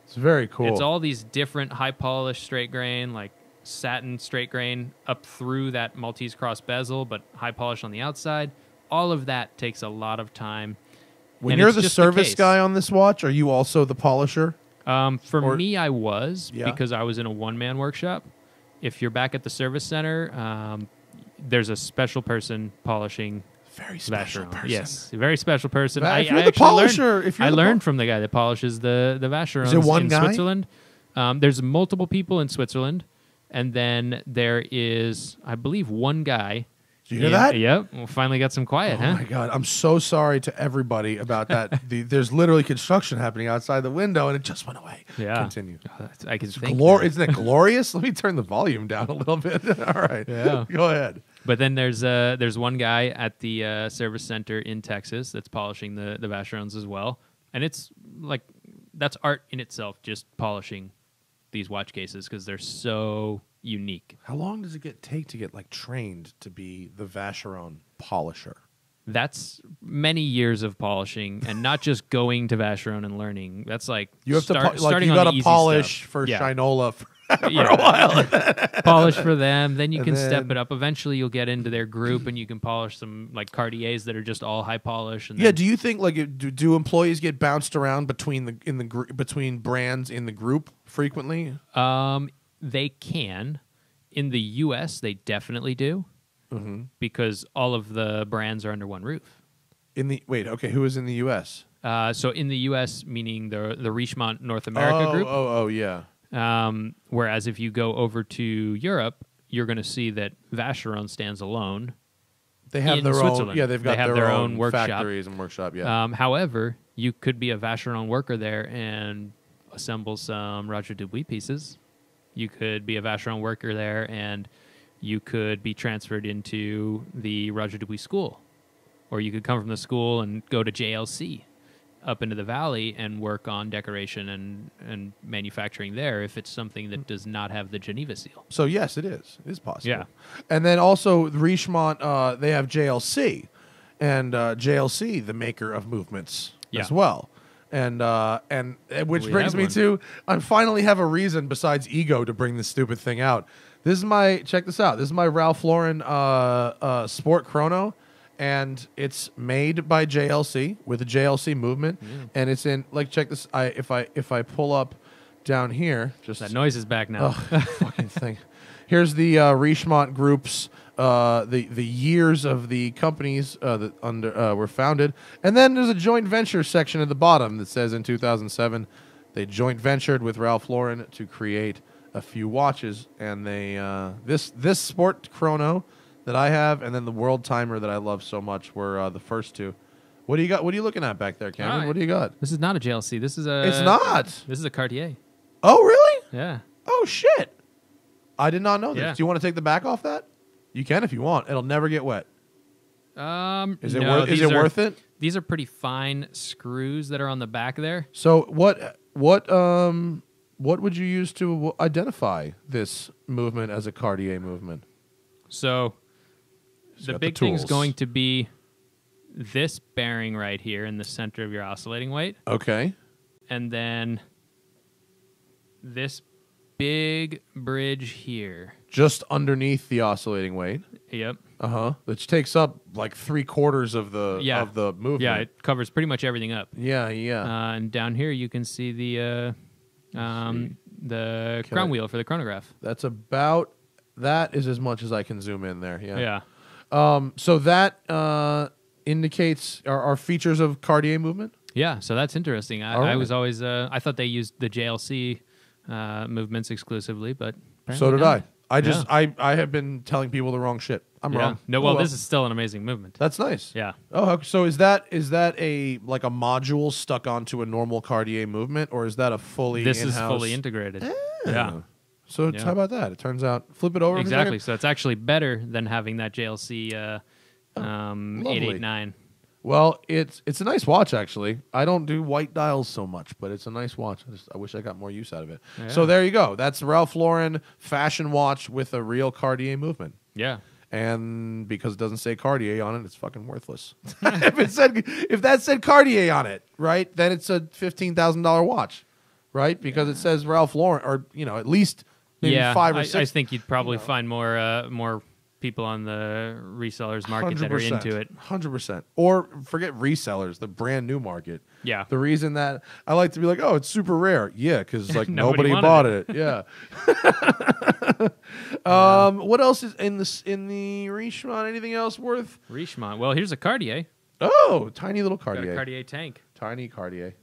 It's very cool. It's all these different high polish straight grain, like satin straight grain up through that Maltese cross bezel, but high polish on the outside. All of that takes a lot of time. When you're the service guy on this watch, are you also the polisher? For me, I was, because I was in a one-man workshop. If you're back at the service center, there's a special person polishing. Very special person. Yes, a very special person. If you're the polisher, I learned from the guy that polishes the Vacherons. Is it one guy? Switzerland. There's multiple people in Switzerland, and then there is, I believe, one guy. Did you hear that? Yep. We finally got some quiet, huh? Oh, my God. I'm so sorry to everybody about that. There's literally construction happening outside the window, and it just went away. Yeah. Continue. I can think isn't it glorious? Let me turn the volume down a little bit. All right. Yeah. Go ahead. But then there's one guy at the service center in Texas that's polishing the Vacherons as well. And it's like, that's art in itself, just polishing these watch cases because they're so unique. How long does it take to get like trained to be the Vacheron polisher? That's many years of polishing, and not just going to Vacheron and learning. That's like you have to starting like you got to polish stuff. For Shinola for a while, polish for them. Then you can step it up. Eventually, you'll get into their group, and you can polish some like Cartiers that are just all high polish. And do you think like do employees get bounced around between between brands in the group frequently? They can. In the U.S., they definitely do, because all of the brands are under one roof. Who is in the U.S.? So in the U.S., meaning the Richemont North America group. Whereas if you go over to Europe, you're going to see that Vacheron stands alone. They have their own. Yeah, they've got their own workshop. Factories and workshop. Yeah. However, you could be a Vacheron worker there and assemble some Roger Dubuis pieces. You could be a Vacheron worker there, and you could be transferred into the Roger Dubuis school. Or you could come from the school and go to JLC up into the valley and work on decoration and manufacturing there if it's something that does not have the Geneva seal. So, yes, it is. It is possible. Yeah. And then also Richemont, they have JLC, and JLC, the maker of movements as well. And which brings me to, I finally have a reason besides ego to bring this stupid thing out. This is my, check this out. This is my Ralph Lauren Sport Chrono, and it's made by JLC with a JLC movement, and it's in like check this. If I pull up down here, just that noise is back now. Fucking thing. Here's the Richemont Group's. The years of the companies that were founded, and then there's a joint venture section at the bottom that says in 2007 they joint ventured with Ralph Lauren to create a few watches, and they this Sport Chrono that I have, and then the World Timer that I love so much were the first two. What do you got? What are you looking at back there, Cameron? What do you got? This is not a JLC. This is a. It's not. This is a Cartier. Oh really? Yeah. Oh shit! I did not know this. Yeah. Do you want to take the back off that? You can if you want. It'll never get wet. Is it worth it? These are pretty fine screws that are on the back there. So what would you use to identify this movement as a Cartier movement? So the big thing's going to be this bearing right here in the center of your oscillating weight. Okay. And then this big bridge here. Just underneath the oscillating weight. Yep. Which takes up like 3/4 of the of the movement. Yeah, it covers pretty much everything up. Yeah, yeah. And down here you can see the crown wheel for the chronograph. That's about that is as much as I can zoom in there. Yeah. Yeah. So that indicates are features of Cartier movement. Yeah. So that's interesting. I was always I thought they used the JLC movements exclusively, but so did not. I just I have been telling people the wrong shit. I'm wrong. No, well, this is still an amazing movement. That's nice. Yeah. Oh, so is that a like a module stuck onto a normal Cartier movement, or is that a fully in-house? Is fully integrated? Oh. Yeah. So how about that? It turns out flip it over exactly. So it's actually better than having that JLC 889. Well, it's a nice watch, actually. I don't do white dials so much, but it's a nice watch. I wish I got more use out of it. Yeah. So there you go. That's Ralph Lauren fashion watch with a real Cartier movement. Yeah. And because it doesn't say Cartier on it, it's fucking worthless. if that said Cartier on it, right, then it's a $15,000 watch, right? Because it says Ralph Lauren, or at least maybe 5 or 6. I think you'd probably find more people on the resellers market that are into it. 100%. Or forget resellers, the brand new market. Yeah. The reason that I like to be like, oh, it's super rare. Yeah, because like nobody bought it. Yeah. What else is in the Richemont? Anything else worth? Richemont. Well, here's a Cartier. Oh, tiny little Cartier. Got a Cartier tank. Tiny Cartier.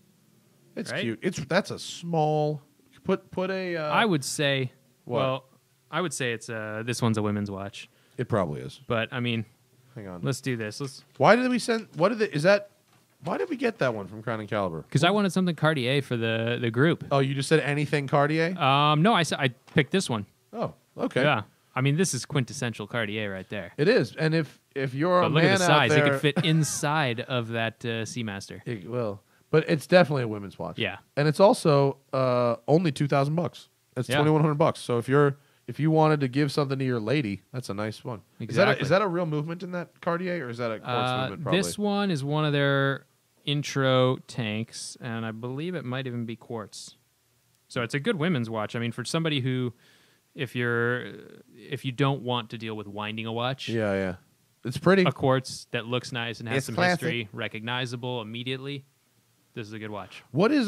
It's right? Cute. That's a small. Put a. I would say. What? Well, I would say it's this one's a women's watch. It probably is. But I mean, hang on. Let's do this. Why did we send? What did is that? Why did we get that one from Crown and Caliber? Because I wanted something Cartier for the group. Oh, you just said anything Cartier? No, I picked this one. Oh, okay. Yeah, I mean this is quintessential Cartier right there. It is, and if you're a man look at the size, out there, it could fit inside of that Seamaster. It will, but it's definitely a women's watch. Yeah, and it's also only $2,000. That's $2,100. So if you wanted to give something to your lady, that's a nice one. Exactly. Is that a real movement in that Cartier, or is that a quartz movement? Probably. This one is one of their intro tanks, and I believe it might even be quartz. So it's a good women's watch. I mean, for somebody who, if you don't want to deal with winding a watch, yeah, it's pretty. A quartz that looks nice and has some classic history, recognizable immediately. This is a good watch. What is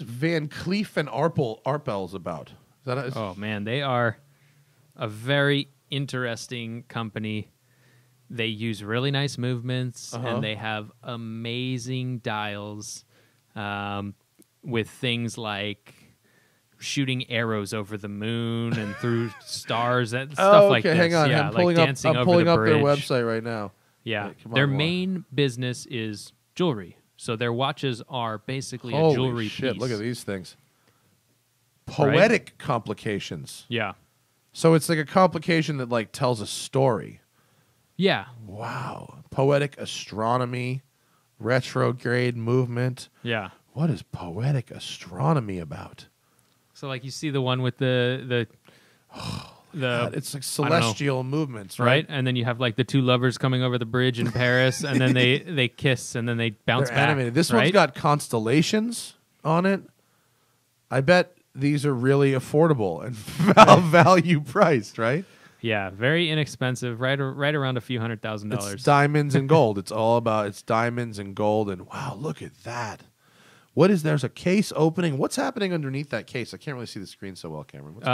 Van Cleef and Arpels about? Is that oh man, they are a very interesting company. They use really nice movements, and they have amazing dials with things like shooting arrows over the moon and through stars and stuff like this. Hang on, yeah, I'm pulling up their website right now. Yeah, their main business is jewelry, so their watches are basically a jewelry piece. Look at these things. Poetic complications. Yeah. So it's like a complication that like tells a story. Yeah. Wow. Poetic astronomy, retrograde movement. Yeah. What is poetic astronomy about? So like you see the one with the it's like celestial movements, right? And then you have like the two lovers coming over the bridge in Paris, and then they kiss, and then they bounce back. Animated. This one's got constellations on it. I bet these are really affordable and value priced, right? Yeah, very inexpensive, right around a few $100,000. It's diamonds and gold. It's diamonds and gold, and wow, look at that. There's a case opening. What's happening underneath that case? I can't really see the screen so well, Cameron. What's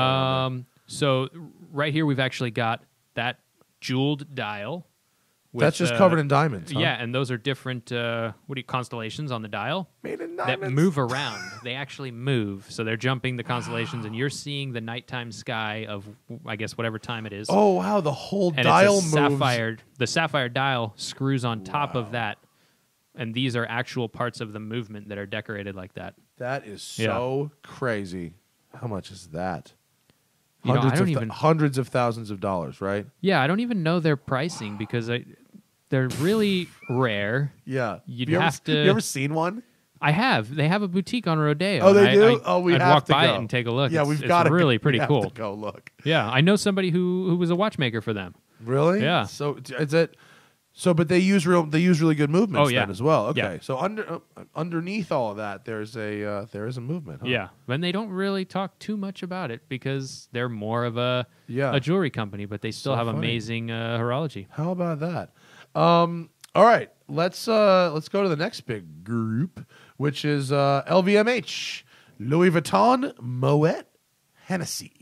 so right here we've actually got that jeweled dial. That's just covered in diamonds. Huh? Yeah, and those are different constellations on the dial made in diamonds that move around. They actually move, so they're jumping the constellations, and you're seeing the nighttime sky of I guess whatever time it is. Oh wow, the whole dial moves. The sapphire dial screws on top of that. And these are actual parts of the movement that are decorated like that. That is so crazy. How much is that? Hundreds of thousands of dollars, right? Yeah, I don't even know their pricing because they're really rare. Yeah. You ever seen one? I have. They have a boutique on Rodeo. Oh, they do? I'd walk by it and take a look. Yeah, it's really pretty cool. Have to go look. Yeah, I know somebody who was a watchmaker for them. Really? Yeah. So is it... So, but they use really good movements then as well. Okay, so underneath all of that, there is a movement. Huh? Yeah, and they don't really talk too much about it because they're more of a jewelry company, but they still have amazing horology. How about that? All right, let's go to the next big group, which is LVMH, Louis Vuitton, Moet, Hennessy.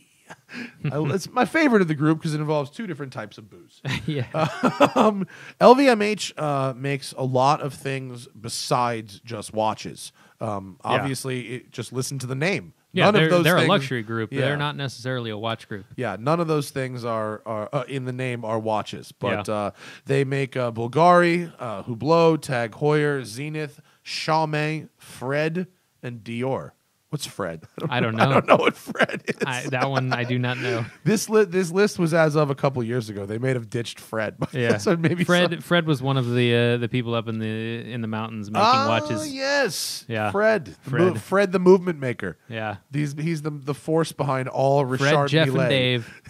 It's my favorite of the group because it involves two different types of booze. LVMH makes a lot of things besides just watches. Obviously, just listen to the name. Yeah, they're a luxury group. Yeah. They're not necessarily a watch group. Yeah, none of those things are in the name are watches. But they make Bulgari, Hublot, Tag Heuer, Zenith, Chaumet, Fred, and Dior. What's Fred? I don't know. I don't know what Fred is. That one I do not know. This list was as of a couple years ago. They may have ditched Fred. Yeah. So maybe Fred was one of the people up in the mountains making watches. Oh yes. Yeah. Fred the movement maker. Yeah. He's the force behind all Richard Fred, Jeff, Millet. And Dave.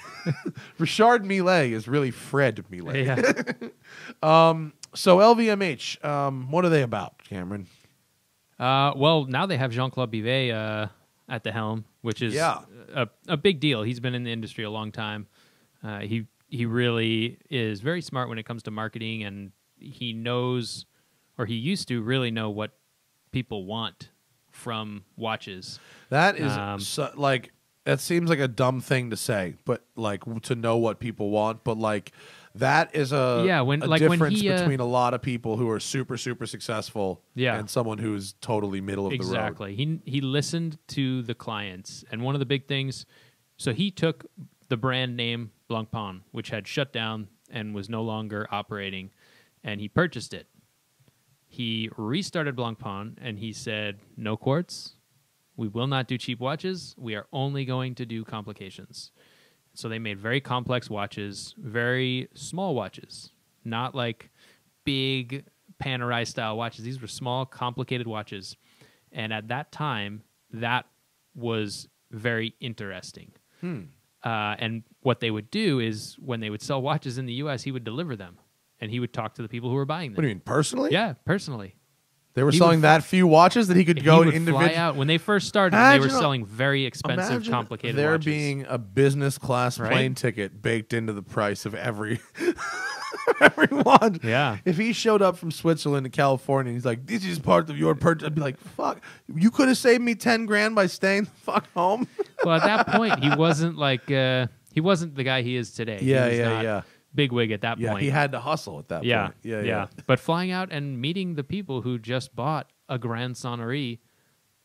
Richard Millet is really Fred Millet. Yeah. So LVMH, what are they about, Cameron? Well, now they have Jean-Claude Bivet at the helm, which is a big deal. He's been in the industry a long time. He really is very smart when it comes to marketing, and he knows, or he used to really know, what people want from watches. That is so, like, that seems like a dumb thing to say, but like to know what people want, but like that is a difference between a lot of people who are super, super successful and someone who is totally middle of the road. Exactly. He listened to the clients. And one of the big things, so he took the brand name Blancpain, which had shut down and was no longer operating, and he purchased it. He restarted Blancpain, and he said, no quartz. We will not do cheap watches. We are only going to do complications. So they made very complex watches, very small watches, not like big Panerai style watches. These were small, complicated watches. And at that time, that was very interesting. Hmm. And what they would do is when they would sell watches in the U.S., he would deliver them. And he would talk to the people who were buying them. What do you mean, personally? Yeah, personally. They were selling that few watches that he could go and individually fly out. When they first started, they were selling very expensive, complicated watches. There being a business class plane ticket baked into the price of every watch. Yeah. If he showed up from Switzerland to California, and he's like, "This is part of your purchase," I'd be like, "Fuck, you could have saved me 10 grand by staying the fuck home." Well, at that point, he wasn't like he wasn't the guy he is today. Yeah, yeah. Bigwig at that point. Yeah, he had to hustle at that point. Yeah. But flying out and meeting the people who just bought a Grand Sonnerie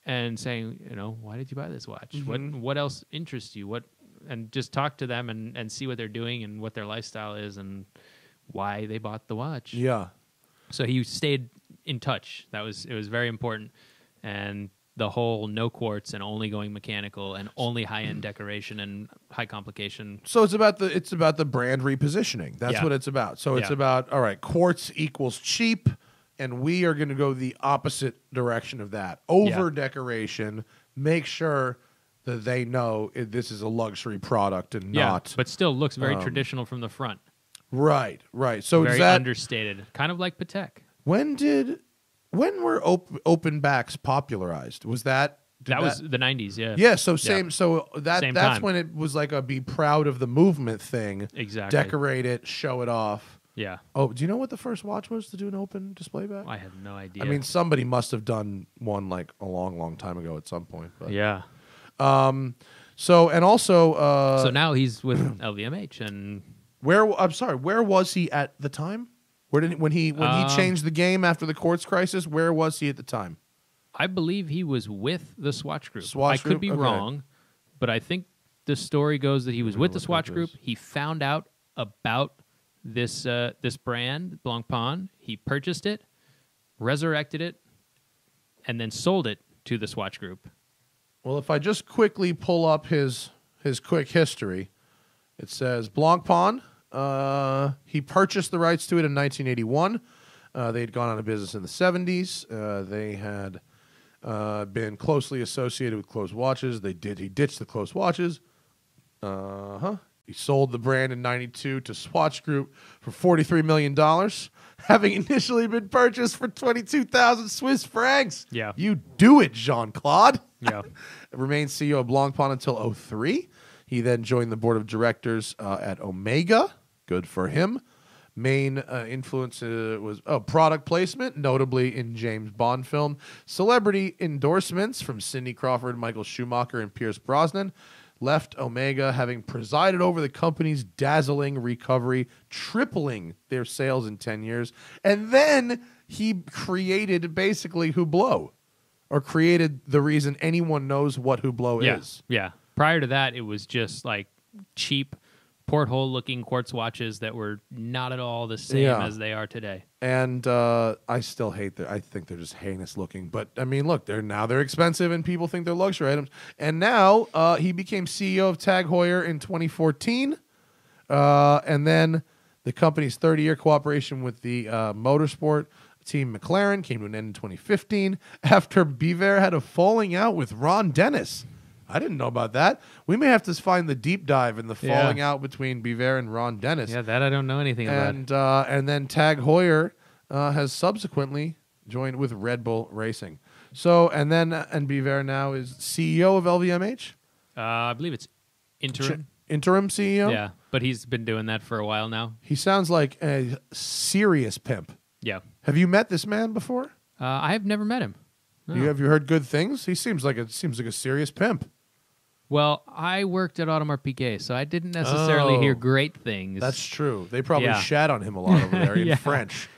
and saying, you know, why did you buy this watch? Mm-hmm. What else interests you? And just talk to them and see what they're doing and what their lifestyle is and why they bought the watch. Yeah. So he stayed in touch. It was very important. And the whole no quartz and only going mechanical and only high end decoration and high complication. So it's about the brand repositioning. That's what it's about. So it's about, all right, quartz equals cheap, and we are going to go the opposite direction of that. Over decoration, make sure that they know this is a luxury product and not, but still looks very traditional from the front. Right. So very understated, kind of like Patek. When were open backs popularized? Was that... That was the 90s, yeah. Yeah, so same. So that's when it was like a be proud of the movement thing. Exactly. Decorate it, show it off. Yeah. Oh, do you know what the first watch was to do an open display back? I have no idea. I mean, somebody must have done one like a long, long time ago at some point. But. Yeah. So, and also... so now he's with LVMH and... Where was he at the time? When he changed the game after the quartz crisis, where was he at the time? I believe he was with the Swatch Group. I could be wrong, but I think the story goes that he was with the Swatch Group. He found out about this this brand, Blancpain. He purchased it, resurrected it, and then sold it to the Swatch Group. Well, if I just quickly pull up his quick history, it says Blancpain... he purchased the rights to it in 1981. They had gone out of business in the 70s. They had been closely associated with closed watches. He ditched the closed watches. He sold the brand in 92 to Swatch Group for $43 million, having initially bbeen purchased for 22,000 Swiss francs. Yeah. You do it, Jean-Claude. Yeah. Remained CEO of Blancpain until 03. He then joined the board of directors at Omega. Good for him. Main influence was product placement, notably in James Bond film. Celebrity endorsements from Cindy Crawford, Michael Schumacher, and Pierce Brosnan. Left Omega having presided over the company's dazzling recovery, tripling their sales in 10 years. And then he created basically Hublot, or created the reason anyone knows what Hublot is. Prior to that, it was just like cheap porthole-looking quartz watches that were not at all the same as they are today. And I still hate them. I think they're just heinous-looking. But, I mean, look, they're expensive, and people think they're luxury items. And now he became CEO of Tag Heuer in 2014. And then the company's 30-year cooperation with the motorsport team McLaren came to an end in 2015 after Biver had a falling out with Ron Dennis. I didn't know about that. We may have to find the deep dive in the falling out between Biver and Ron Dennis. Yeah, that I don't know anything about. And then Tag Heuer has subsequently joined with Red Bull Racing. So, and then Biver now is CEO of LVMH? I believe it's interim. Interim CEO? Yeah, but he's been doing that for a while now. He sounds like a serious pimp. Yeah. Have you met this man before? I have never met him. No. Have you heard good things? He seems like a serious pimp. Well, I worked at Audemars Piguet, so I didn't necessarily hear great things. That's true. They probably shat on him a lot over there in French.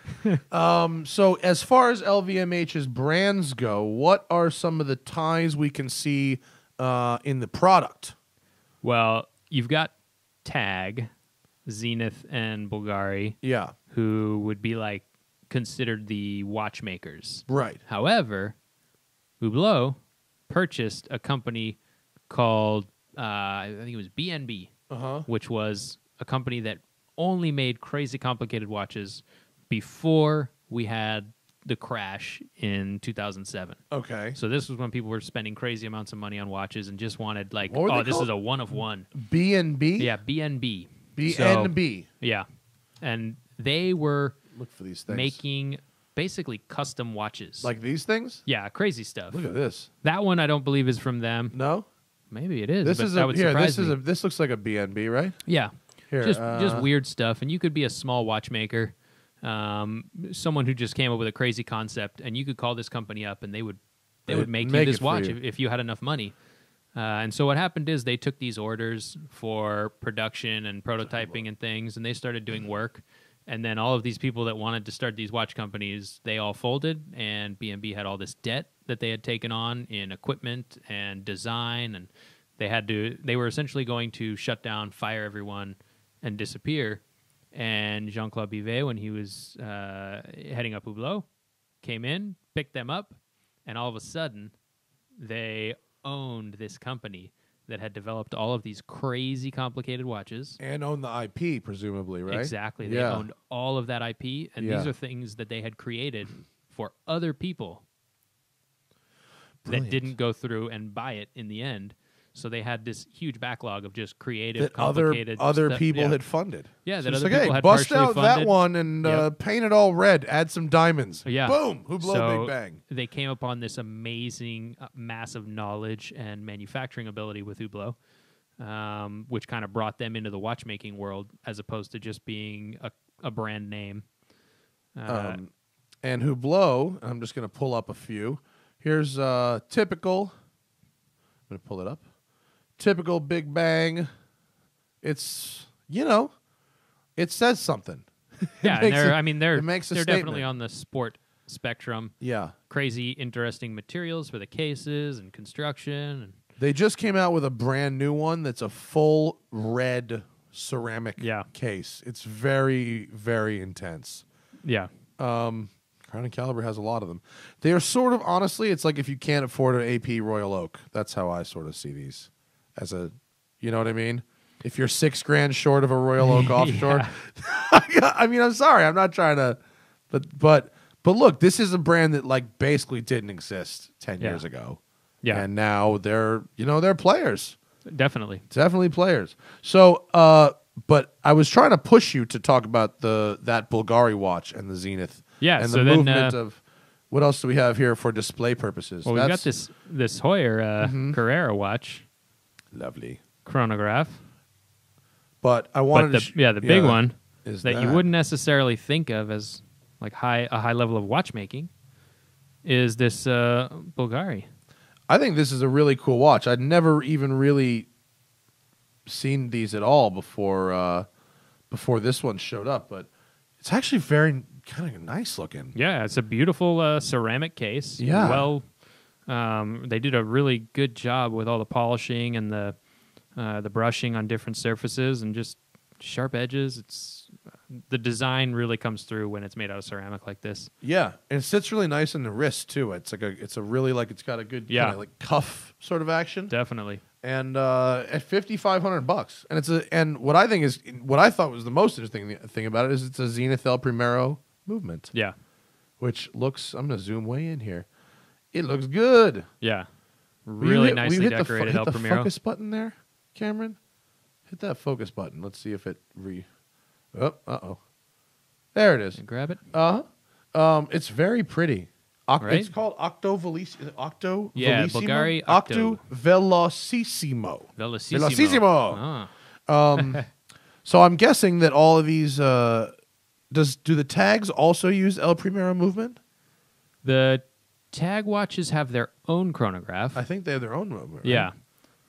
So as far as LVMH's brands go, what are some of the ties we can see in the product? Well, you've got Tag, Zenith, and Bulgari, who would be like considered the watchmakers. Right. However, Hublot purchased a company called, I think it was BNB, which was a company that only made crazy complicated watches before we had the crash in 2007. Okay. So this was when people were spending crazy amounts of money on watches and just wanted like, oh, this is a one of one. BNB? Yeah, BNB. BNB. So, and they were... Look for these things. Making basically custom watches. Like these things? Yeah, crazy stuff. Look at this. That one I don't believe is from them. No? Maybe it is. This is this looks like a BNB, right? Yeah. Here, just weird stuff. And you could be a small watchmaker, someone who just came up with a crazy concept, and you could call this company up and they would make you this watch if you had enough money. And so what happened is they took these orders for production and prototyping and things, and they started doing work. And then all of these people that wanted to start these watch companies, they all folded, and B&B had all this debt that they had taken on in equipment and design, and they were essentially going to shut down, fire everyone, and disappear. And Jean-Claude Bivet, when he was heading up Hublot, came in, picked them up, and all of a sudden, they owned this company that had developed all of these crazy complicated watches. And owned the IP, presumably, right? Exactly. They owned all of that IP, and these are things that they had created for other people that didn't go through and buy it in the end. So they had this huge backlog of just creative, complicated stuff. Other people had funded. Yeah, that other people had partially funded. Bust out that one and paint it all red, add some diamonds. Yeah. Boom, Hublot, big bang. They came upon this amazing mass of knowledge and manufacturing ability with Hublot, which kind of brought them into the watchmaking world as opposed to just being a brand name. And Hublot, I'm just going to pull up a few. Here's typical. I'm going to pull it up. Typical Big Bang. It's, it says something. Yeah, they're definitely on the sport spectrum. Yeah. Crazy, interesting materials for the cases and construction. And they just came out with a brand new one that's a full red ceramic case. It's very, very intense. Yeah. Crown and Caliber has a lot of them. They are sort of, honestly, it's like if you can't afford an AP Royal Oak. That's how I sort of see these. As a, you know what I mean? If you're $6 grand short of a Royal Oak offshore, I mean, I'm sorry, I'm not trying to, but look, this is a brand that like basically didn't exist 10 years ago, and now they're players, definitely players. So, but I was trying to push you to talk about that Bulgari watch and the Zenith, and so the movement of. What else do we have here for display purposes? Well, we've got this Heuer Carrera watch. Lovely chronograph, but I wanted the big one is that you wouldn't necessarily think of as like a high level of watchmaking is this Bulgari. I think this is a really cool watch. I'd never even really seen these at all before this one showed up, but it's actually very kind of nice looking. Yeah, it's a beautiful ceramic case. Yeah, well. They did a really good job with all the polishing and the brushing on different surfaces, and just sharp edges. It's the design really comes through when it's made out of ceramic like this. Yeah, and it sits really nice in the wrist too. It's like it's got a good kind of like cuff sort of action. Definitely. And at $5,500, and it's what I thought was the most interesting thing about it is it's a Zenith El Primero movement. Yeah, which looks. I'm gonna zoom way in here. It looks good. Yeah, really nicely decorated El Primero. Hit the focus button there, Cameron. Hit that focus button. Let's see if it there it is. Grab it. It's very pretty. Right? It's called Octo Velocissimo. Yeah, Bulgari Octo Velocissimo. Ah. So I'm guessing that all of these do the tags also use El Primero movement? The tag watches have their own chronograph. I think they have their own movement. Right? Yeah.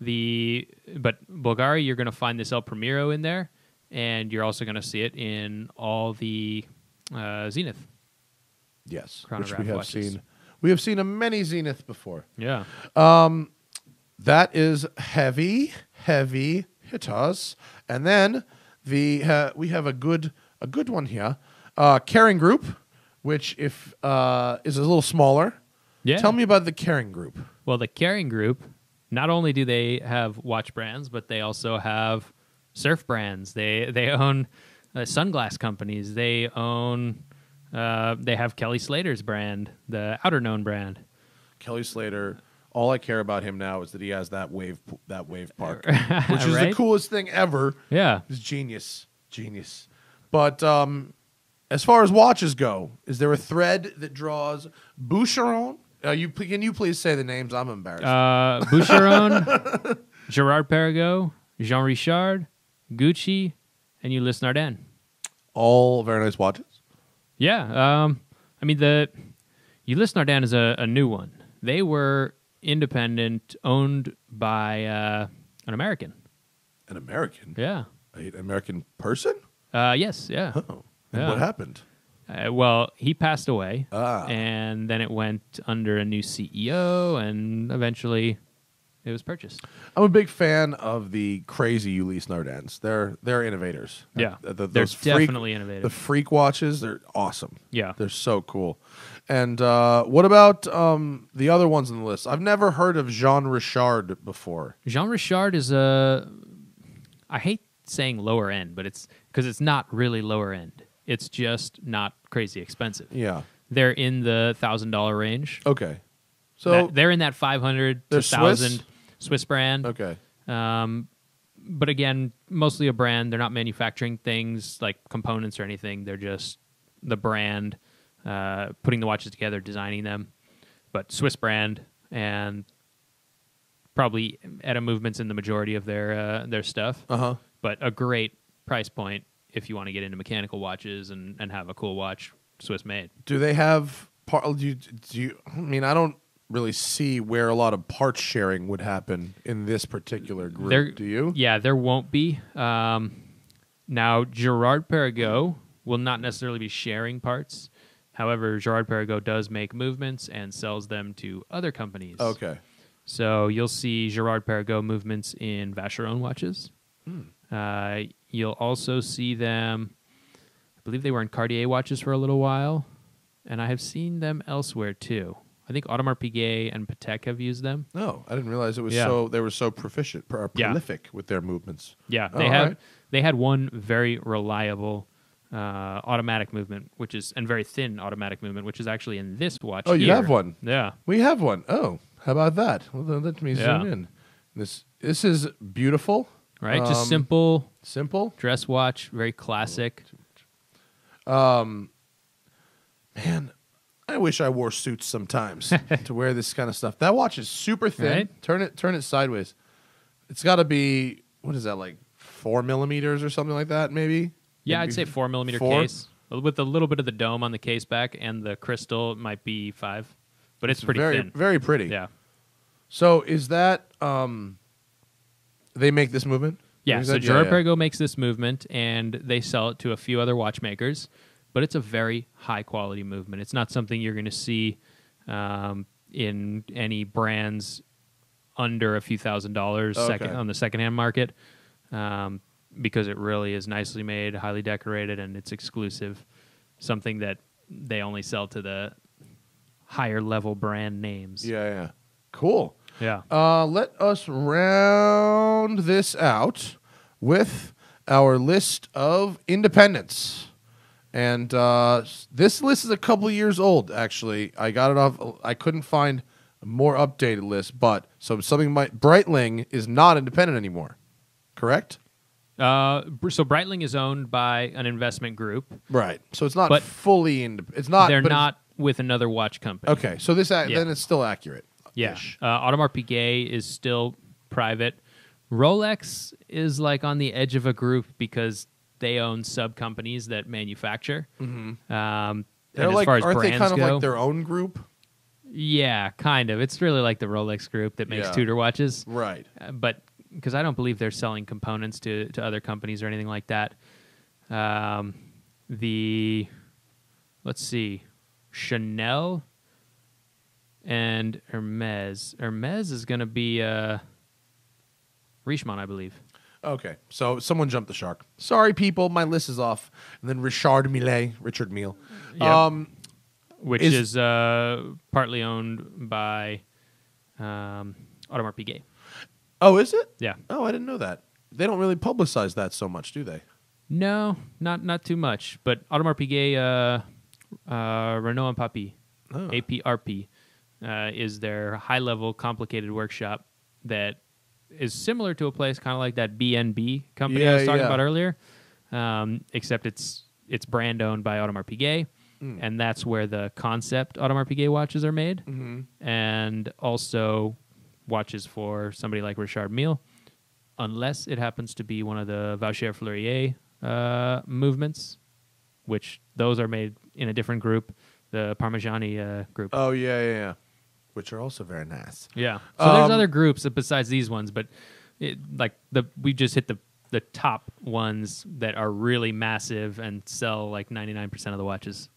But Bulgari, you're going to find this El Primero in there, and you're also going to see it in all the Zenith. Yes, which we have seen. We have seen a many Zenith before. Yeah. That is heavy hitters. And then we have a good one here. Kering Group, which is a little smaller. Yeah. Tell me about the Kering Group. Well, the Kering Group, not only do they have watch brands, but they also have surf brands. They own sunglass companies. They own... they have Kelly Slater's brand, the Outer Known brand. Kelly Slater, all I care about him now is that he has that wave park, which is right? The coolest thing ever. Yeah. He's genius. But as far as watches go, is there a thread that draws Vacheron? Can you please say the names? I'm embarrassed. Vacheron, Girard-Perregaux, Jean Richard, Gucci, and Ulysse Nardin. All very nice watches. Yeah, I mean, the Ulysse Nardin is a new one. They were independent, owned by an American. An American? Yeah. An American person? Yes, yeah. Oh, and what happened? Well, he passed away, and then it went under a new CEO, and eventually it was purchased. I'm a big fan of the crazy Ulysse Nardins. They're innovators. Yeah, definitely innovative. The freak watches, they're awesome. Yeah, they're so cool. And what about the other ones on the list? I've never heard of Jean Richard before. Jean Richard is I hate saying lower end, but it's because it's not really lower end. It's just not crazy expensive. Yeah, they're in the $1,000 range. Okay, so they're in that 500 to 1,000. Swiss brand. Okay. But again, mostly a brand. They're not manufacturing things like components or anything. They're just the brand, putting the watches together, designing them. But Swiss brand, and probably ETA movements in the majority of their stuff. Uh-huh. But a great price point if you want to get into mechanical watches and have a cool watch Swiss made. Do they have I don't really see where a lot of part sharing would happen in this particular group. Do you? Yeah, there won't be. Now, Girard-Perregaux will not necessarily be sharing parts. However, Girard-Perregaux does make movements and sells them to other companies. Okay. So you'll see Girard-Perregaux movements in Vacheron watches. Mm. You'll also see them, I believe they were in Cartier watches for a little while, and I have seen them elsewhere too. I think Audemars Piguet and Patek have used them. No, I didn't realize it was they were so prolific with their movements. Yeah, they had one very reliable automatic movement, and very thin automatic movement, which is actually in this watch. Oh, you have one. Yeah, we have one. Oh, how about that? Well, let me zoom in. This is beautiful, right? Just simple dress watch, very classic. Man. I wish I wore suits sometimes to wear this kind of stuff. That watch is super thin. Right? Turn it sideways. It's got to be, what is that, like 4 millimeters or something like that, maybe? Yeah, maybe I'd say 4 millimeter case. With a little bit of the dome on the case back and the crystal, it might be 5. But it's pretty thin. Very pretty. Yeah. So is that, they make this movement? Yeah, so Girard-Perregaux makes this movement, and they sell it to a few other watchmakers. But it's a very high-quality movement. It's not something you're going to see in any brands under a few $1,000 on the secondhand market. because it really is nicely made, highly decorated, and it's exclusive. Something that they only sell to the higher level brand names. Yeah, yeah. Cool. Yeah. Let us round this out with our list of independents. And this list is a couple of years old, actually. I got it off. I couldn't find a more updated list, but so something might. Breitling is not independent anymore, correct? So Breitling is owned by an investment group, right? So it's not fully independent. It's not. They're not with another watch company. Okay, so this then it's still accurate. Yeah, Audemars Piguet is still private. Rolex is like on the edge of a group because they own sub companies that manufacture. Mm-hmm. They're like, aren't they kind of like their own group? Yeah, kind of. It's really like the Rolex group that makes Tudor watches, right? But because I don't believe they're selling components to other companies or anything like that. Let's see, Chanel and Hermes. Hermes is going to be Richemont, I believe. Okay, so someone jumped the shark. Sorry, people, my list is off. And then Richard Mille. Yep. Which is partly owned by Audemars Piguet. Oh, is it? Yeah. Oh, I didn't know that. They don't really publicize that so much, do they? No, not too much. But Audemars Piguet, Renault and Papi, APRP, is their high-level, complicated workshop that is similar to a place kind of like that BNB company I was talking about earlier, except it's brand owned by Audemars Piguet, and that's where the concept Audemars Piguet watches are made, and also watches for somebody like Richard Mille, unless it happens to be one of the Vaucher Fleurier movements, which those are made in a different group, the Parmigiani group. Oh, yeah. Which are also very nice. Yeah. So there's other groups besides these ones, but we just hit the top ones that are really massive and sell like 99% of the watches.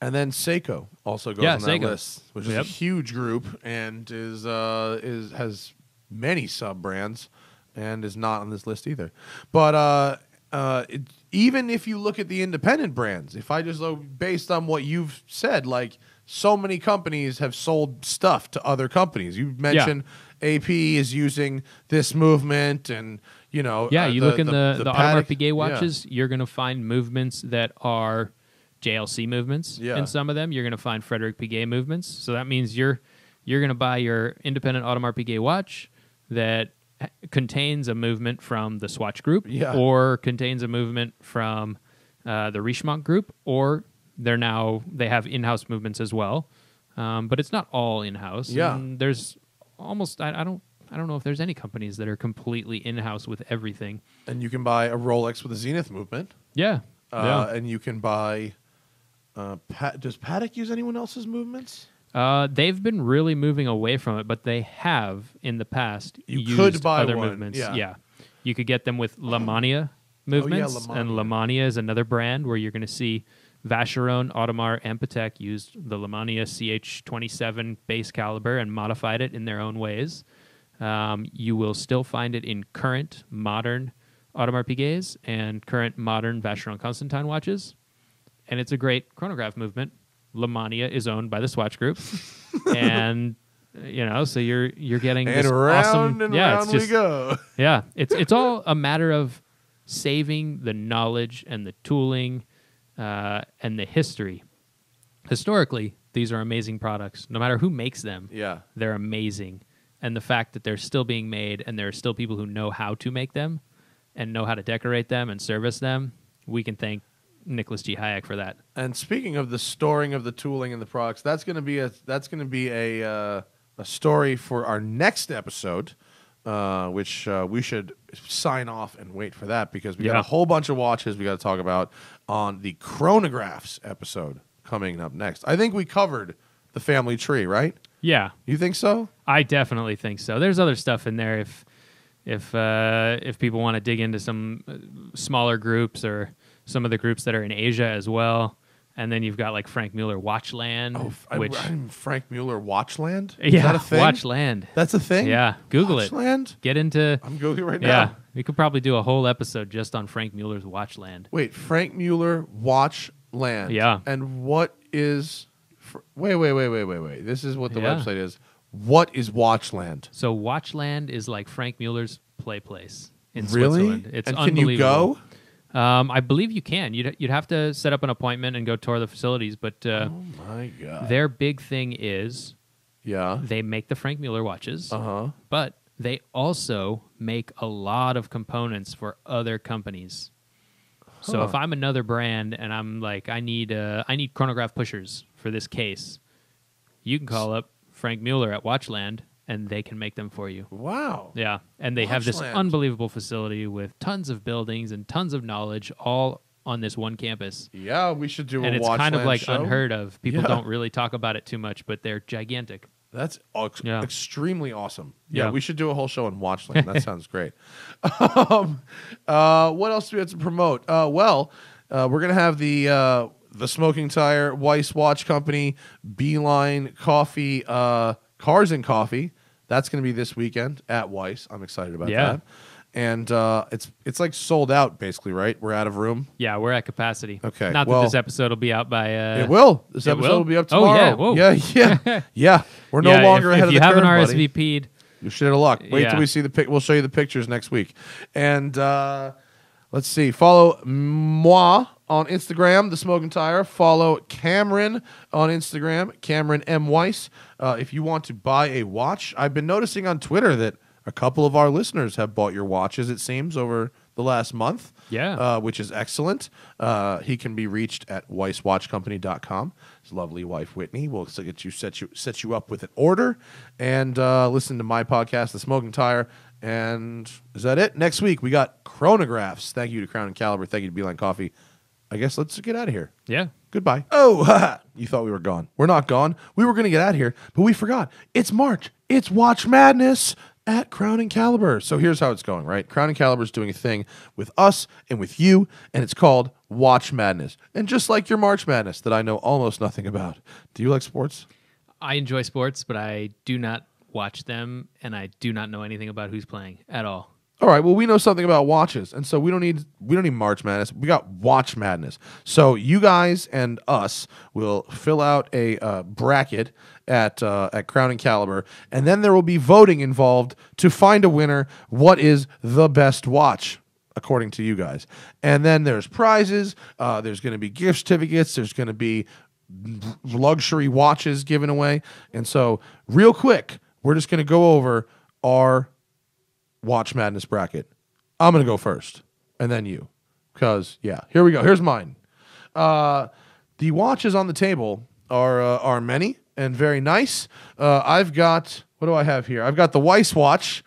And then Seiko also goes on that list, which is a huge group and has many sub brands and is not on this list either. But even if you look at the independent brands, if I just look based on what you've said, like, so many companies have sold stuff to other companies. You mentioned AP is using this movement, and you look in the Audemars Piguet watches, you're going to find movements that are JLC movements. Yeah. In some of them, you're going to find Frédéric Piguet movements. So that means you're going to buy your independent Audemars Piguet watch that contains a movement from the Swatch Group, or contains a movement from the Richemont Group, or they have in-house movements as well, but it's not all in-house. Yeah, and there's almost I don't know if there's any companies that are completely in-house with everything. And you can buy a Rolex with a Zenith movement. Yeah, and you can buy. Does Patek use anyone else's movements? They've been really moving away from it, but they have in the past. You could buy other movements. Yeah, you could get them with Lamania movements, and Lamania is another brand where you're going to see Vacheron, Audemars, and Patek used the Lamania CH27 base caliber and modified it in their own ways. You will still find it in current modern Audemars Piguets and current modern Vacheron Constantin watches. And it's a great chronograph movement. Lamania is owned by the Swatch Group. And, so you're getting and this round awesome... And yeah, round it's just, we go. Yeah, it's all a matter of saving the knowledge and the tooling... and the history. Historically, these are amazing products. No matter who makes them, they're amazing. And the fact that they're still being made and there are still people who know how to make them and know how to decorate them and service them, we can thank Nicolas G. Hayek for that. And speaking of the storing of the tooling and the products, that's going to be a story for our next episode, which we should sign off and wait for that because we got a whole bunch of watches we got to talk about on the Chronographs episode coming up next. I think we covered the family tree, right? Yeah. You think so? I definitely think so. There's other stuff in there if people want to dig into some smaller groups or some of the groups that are in Asia as well. And then you've got like Frank Mueller Watchland. Oh, which I'm Frank Mueller Watchland? Is that a thing? Watchland. That's a thing? Yeah. Google it. Watchland? Get into... I'm Googling right now. We could probably do a whole episode just on Frank Mueller's Watchland. Wait, Frank Mueller Watchland. Yeah. And what is... Wait. This is what the website is. What is Watchland? So Watchland is like Frank Mueller's play place in Switzerland. It's and unbelievable. Can you go? I believe you can. You'd have to set up an appointment and go tour the facilities. But oh my God. Their big thing is they make the Frank Mueller watches. But they also make a lot of components for other companies. So if I'm another brand and I'm like, I need chronograph pushers for this case, you can call up Frank Mueller at Watchland and they can make them for you. Wow. Yeah. And they have this unbelievable facility with tons of buildings and tons of knowledge all on this one campus. Yeah, we should do a Watchland show. And it's kind of like unheard of. People don't really talk about it too much, but they're gigantic. That's extremely awesome. Yeah, we should do a whole show on Watchland. That sounds great. What else do we have to promote? We're going to have the Smoking Tire, Weiss Watch Company, Beeline Coffee, Cars and Coffee. That's going to be this weekend at Weiss. I'm excited about that. And it's like sold out, basically, right? We're out of room? Yeah, we're at capacity. Okay. Not that this episode will be out by... it will. This episode will be up tomorrow. Oh, yeah. Whoa. Yeah. We're no longer ahead of the curve, buddy. If you haven't RSVP'd... You're shit out of luck. Wait till we see the pic. We'll show you the pictures next week. And let's see. Follow moi on Instagram, The Smoking Tire. Follow Cameron on Instagram, Cameron M. Weiss. If you want to buy a watch, I've been noticing on Twitter that a couple of our listeners have bought your watches, it seems, over the last month, which is excellent. He can be reached at weisswatchcompany.com. His lovely wife, Whitney, will get you, set you up with an order. And listen to my podcast, The Smoking Tire. And is that it? Next week, we got chronographs. Thank you to Crown and Caliber. Thank you to Beeline Coffee. I guess let's get out of here. Yeah. Goodbye. Oh, you thought we were gone. We're not gone. We were going to get out of here, but we forgot. It's March. It's Watch Madness. At Crown and Caliber. So here's how it's going, right? Crown and Caliber is doing a thing with us and with you, and it's called Watch Madness. And just like your March Madness that I know almost nothing about. Do you like sports? I enjoy sports, but I do not watch them, and I do not know anything about who's playing at all. All right, well, we know something about watches, and so we don't need March Madness. We got Watch Madness. So you guys and us will fill out a bracket at Crown and Caliber, and then there will be voting involved to find a winner. What is the best watch, according to you guys? And then there's prizes. There's going to be gift certificates. There's going to be luxury watches given away. And so real quick, we're just going to go over our Watch Madness bracket. I'm going to go first, and then you. Because, here we go. Here's mine. The watches on the table are many and very nice. I've got, what do I have here? I've got the Weiss watch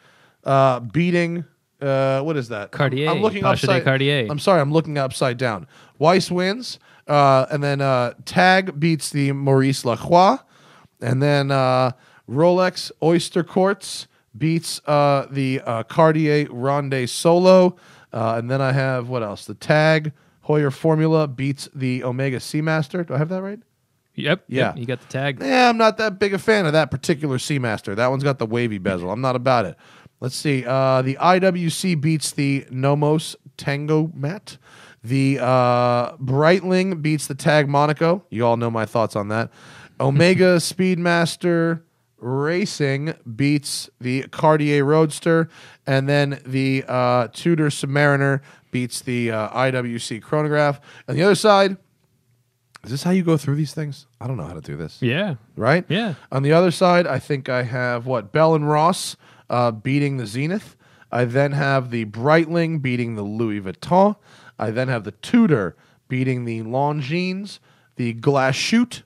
beating, what is that? Cartier. I'm looking upside, Cartier. I'm sorry, I'm looking upside down. Weiss wins, and then Tag beats the Maurice Lacroix, and then Rolex Oyster Quartz beats the Cartier Ronde Solo. And then I have, what else? The Tag Heuer Formula beats the Omega Seamaster. Do I have that right? Yep. Yeah. Yep, you got the Tag. Yeah, I'm not that big a fan of that particular Seamaster. That one's got the wavy bezel. I'm not about it. Let's see. The IWC beats the Nomos Tango Mat. The Breitling beats the Tag Monaco. You all know my thoughts on that. Omega Speedmaster Racing beats the Cartier Roadster, and then the Tudor Submariner beats the IWC Chronograph. On the other side, is this how you go through these things? I don't know how to do this. Yeah. Right? Yeah. On the other side, I think I have, Bell and Ross beating the Zenith. I then have the Breitling beating the Louis Vuitton. I then have the Tudor beating the Longines, the Glashütte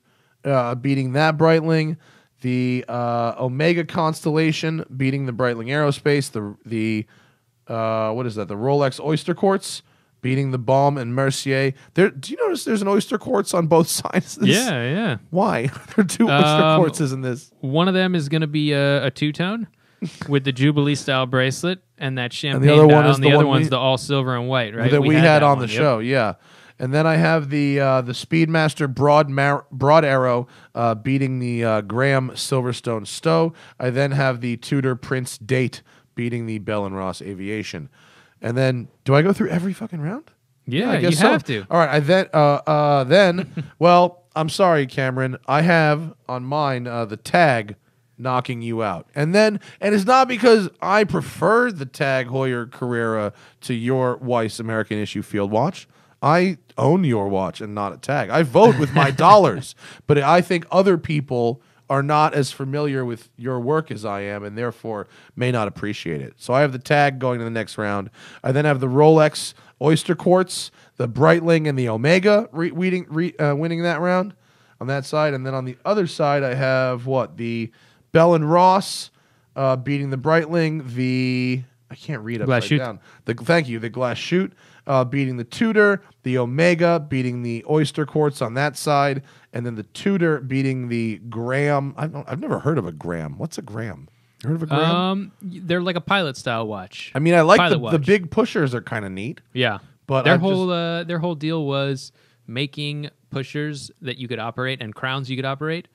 beating that Breitling, the Omega Constellation beating the Breitling Aerospace, the what is that? The Rolex Oyster Quartz beating the Baume and Mercier. Do you notice there's an Oyster Quartz on both sides of this? Yeah. Why? There are two Oyster Quartzes in this. One of them is going to be a two-tone with the Jubilee style bracelet and that champagne. And the other one is the one's the all silver and white, right? That we had on the show, yeah. And then I have the Speedmaster Broad Arrow beating the Graham Silverstone Stowe. I then have the Tudor Prince Date beating the Bell and Ross Aviation. And then, do I go through every fucking round? Yeah, I guess you have to. All right. I then well, I'm sorry, Cameron. I have on mine the Tag knocking you out. And it's not because I preferred the Tag Heuer Carrera to your Weiss American Issue Field Watch. I own your watch and not a Tag. I vote with my dollars, but I think other people are not as familiar with your work as I am and therefore may not appreciate it. So I have the Tag going to the next round. I then have the Rolex Oyster Quartz, the Breitling, and the Omega winning that round on that side. And then on the other side, I have what? The Bell and Ross beating the Breitling, the... I can't read upside down. Thank you. The Glass Chute beating the Tudor, the Omega beating the Oyster Quartz on that side, and then the Tudor beating the Graham. I've never heard of a Graham. What's a Graham? You heard of a Graham? They're like a pilot style watch. I mean, I like the big pushers are kind of neat. Yeah, but their whole deal was making pushers that you could operate and crowns you could operate.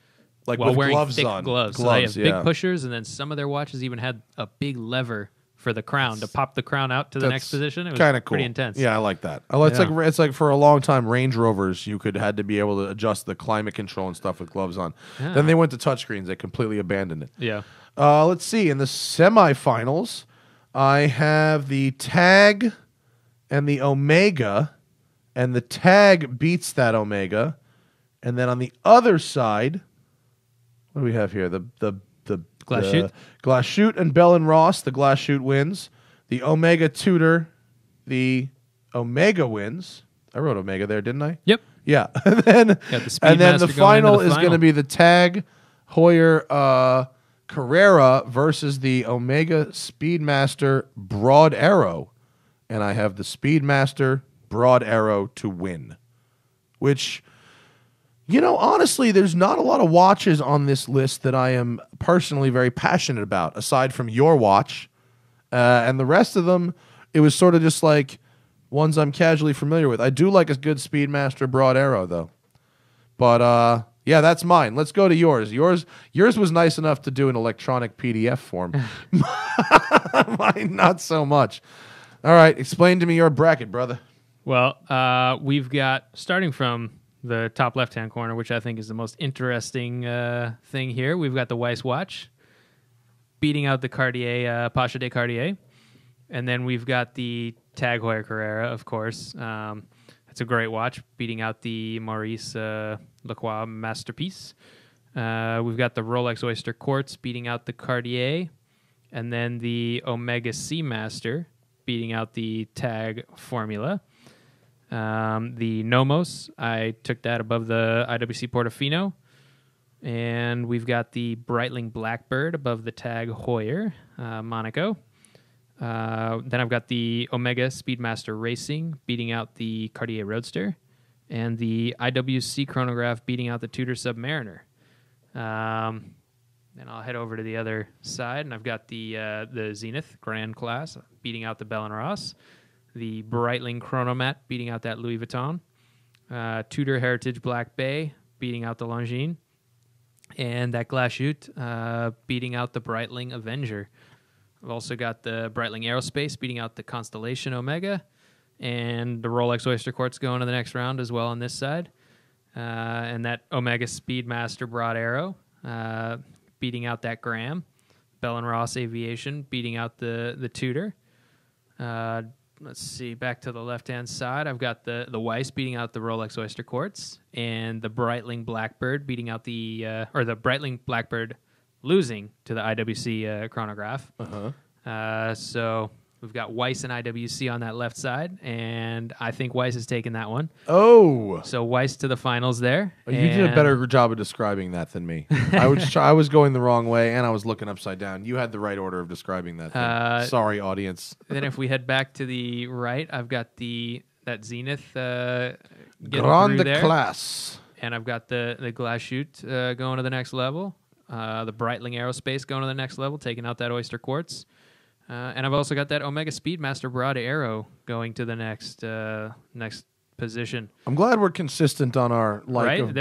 Like while wearing gloves thick on. So they have big pushers, and then some of their watches even had a big lever for the crown to pop the crown out to the next position. It was kind of cool. Pretty intense. Yeah, I like that. It's like for a long time Range Rovers you had to be able to adjust the climate control and stuff with gloves on. Yeah. Then they went to touchscreens. They completely abandoned it. Yeah. Let's see. In the semifinals, I have the Tag and the Omega, and the Tag beats that Omega. And then on the other side, what do we have here? The Glass Chute. Glass Chute and Bell and Ross. The Glass Chute wins. The Omega Tudor. The Omega wins. I wrote Omega there, didn't I? Yep. Yeah. and then the final is going to be the Tag Heuer Carrera versus the Omega Speedmaster Broad Arrow. And I have the Speedmaster Broad Arrow to win. Which... You know, honestly, there's not a lot of watches on this list that I am personally very passionate about, aside from your watch. And the rest of them, it was sort of just like ones I'm casually familiar with. I do like a good Speedmaster Broad Arrow, though. But, yeah, that's mine. Let's go to yours. Yours was nice enough to do an electronic PDF form. Mine, not so much. All right, explain to me your bracket, brother. Well, we've got, starting from... the top left-hand corner, which I think is the most interesting thing here. We've got the Weiss watch beating out the Cartier, Pacha de Cartier. And then we've got the Tag Heuer Carrera, of course. It's a great watch, beating out the Maurice Lacroix masterpiece. We've got the Rolex Oyster Quartz beating out the Cartier. And then the Omega Seamaster beating out the Tag Formula. The Nomos, I took that above the IWC Portofino. And we've got the Breitling Blackbird above the Tag Heuer Monaco. Then I've got the Omega Speedmaster Racing beating out the Cartier Roadster. And the IWC Chronograph beating out the Tudor Submariner. Then I'll head over to the other side, and I've got the Zenith Grand Class beating out the Bell & Ross. The Breitling Chronomat beating out that Louis Vuitton. Tudor Heritage Black Bay beating out the Longines. And that Glass Chute beating out the Breitling Avenger. I've also got the Breitling Aerospace beating out the Constellation Omega. And the Rolex Oyster Quartz going to the next round as well on this side. And that Omega Speedmaster Broad Arrow beating out that Graham. Bell & Ross Aviation beating out the Tudor. Let's see, back to the left-hand side. I've got the Weiss beating out the Rolex Oyster Quartz, and the Breitling Blackbird beating out the Breitling Blackbird losing to the IWC chronograph. Uh-huh. So we've got Weiss and IWC on that left side, and I think Weiss has taken that one. Oh! So Weiss to the finals there. You did a better job of describing that than me. I was going the wrong way, and I was looking upside down. You had the right order of describing that thing. Sorry, audience. Then if we head back to the right, I've got that Zenith Grande Class. And I've got the Glass Chute going to the next level. The Breitling Aerospace going to the next level, taking out that Oyster Quartz. And I've also got that Omega Speedmaster Broad Arrow going to the next position. I'm glad we're consistent on our like of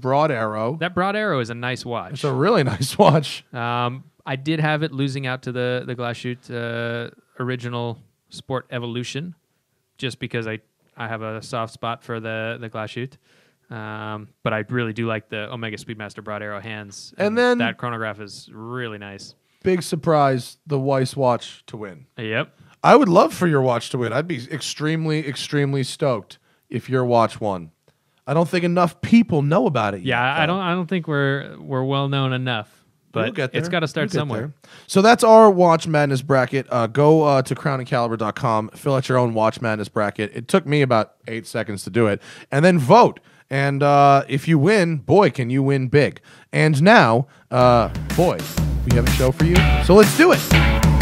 Broad Arrow. That Broad Arrow is a nice watch. It's a really nice watch. I did have it losing out to the Glass Chute original Sport Evolution, just because I have a soft spot for the Glashütte. But I really do like the Omega Speedmaster Broad Arrow hands. And then that chronograph is really nice. Big surprise, the Weiss watch to win. Yep. I would love for your watch to win. I'd be extremely, extremely stoked if your watch won. I don't think enough people know about it yet. Yeah, I don't think we're well known enough. But it's got to start somewhere. So that's our Watch Madness bracket. Go to crownandcaliber.com, fill out your own Watch Madness bracket. It took me about 8 seconds to do it. And then vote. And if you win, boy, can you win big. And now, boy, we have a show for you. So let's do it.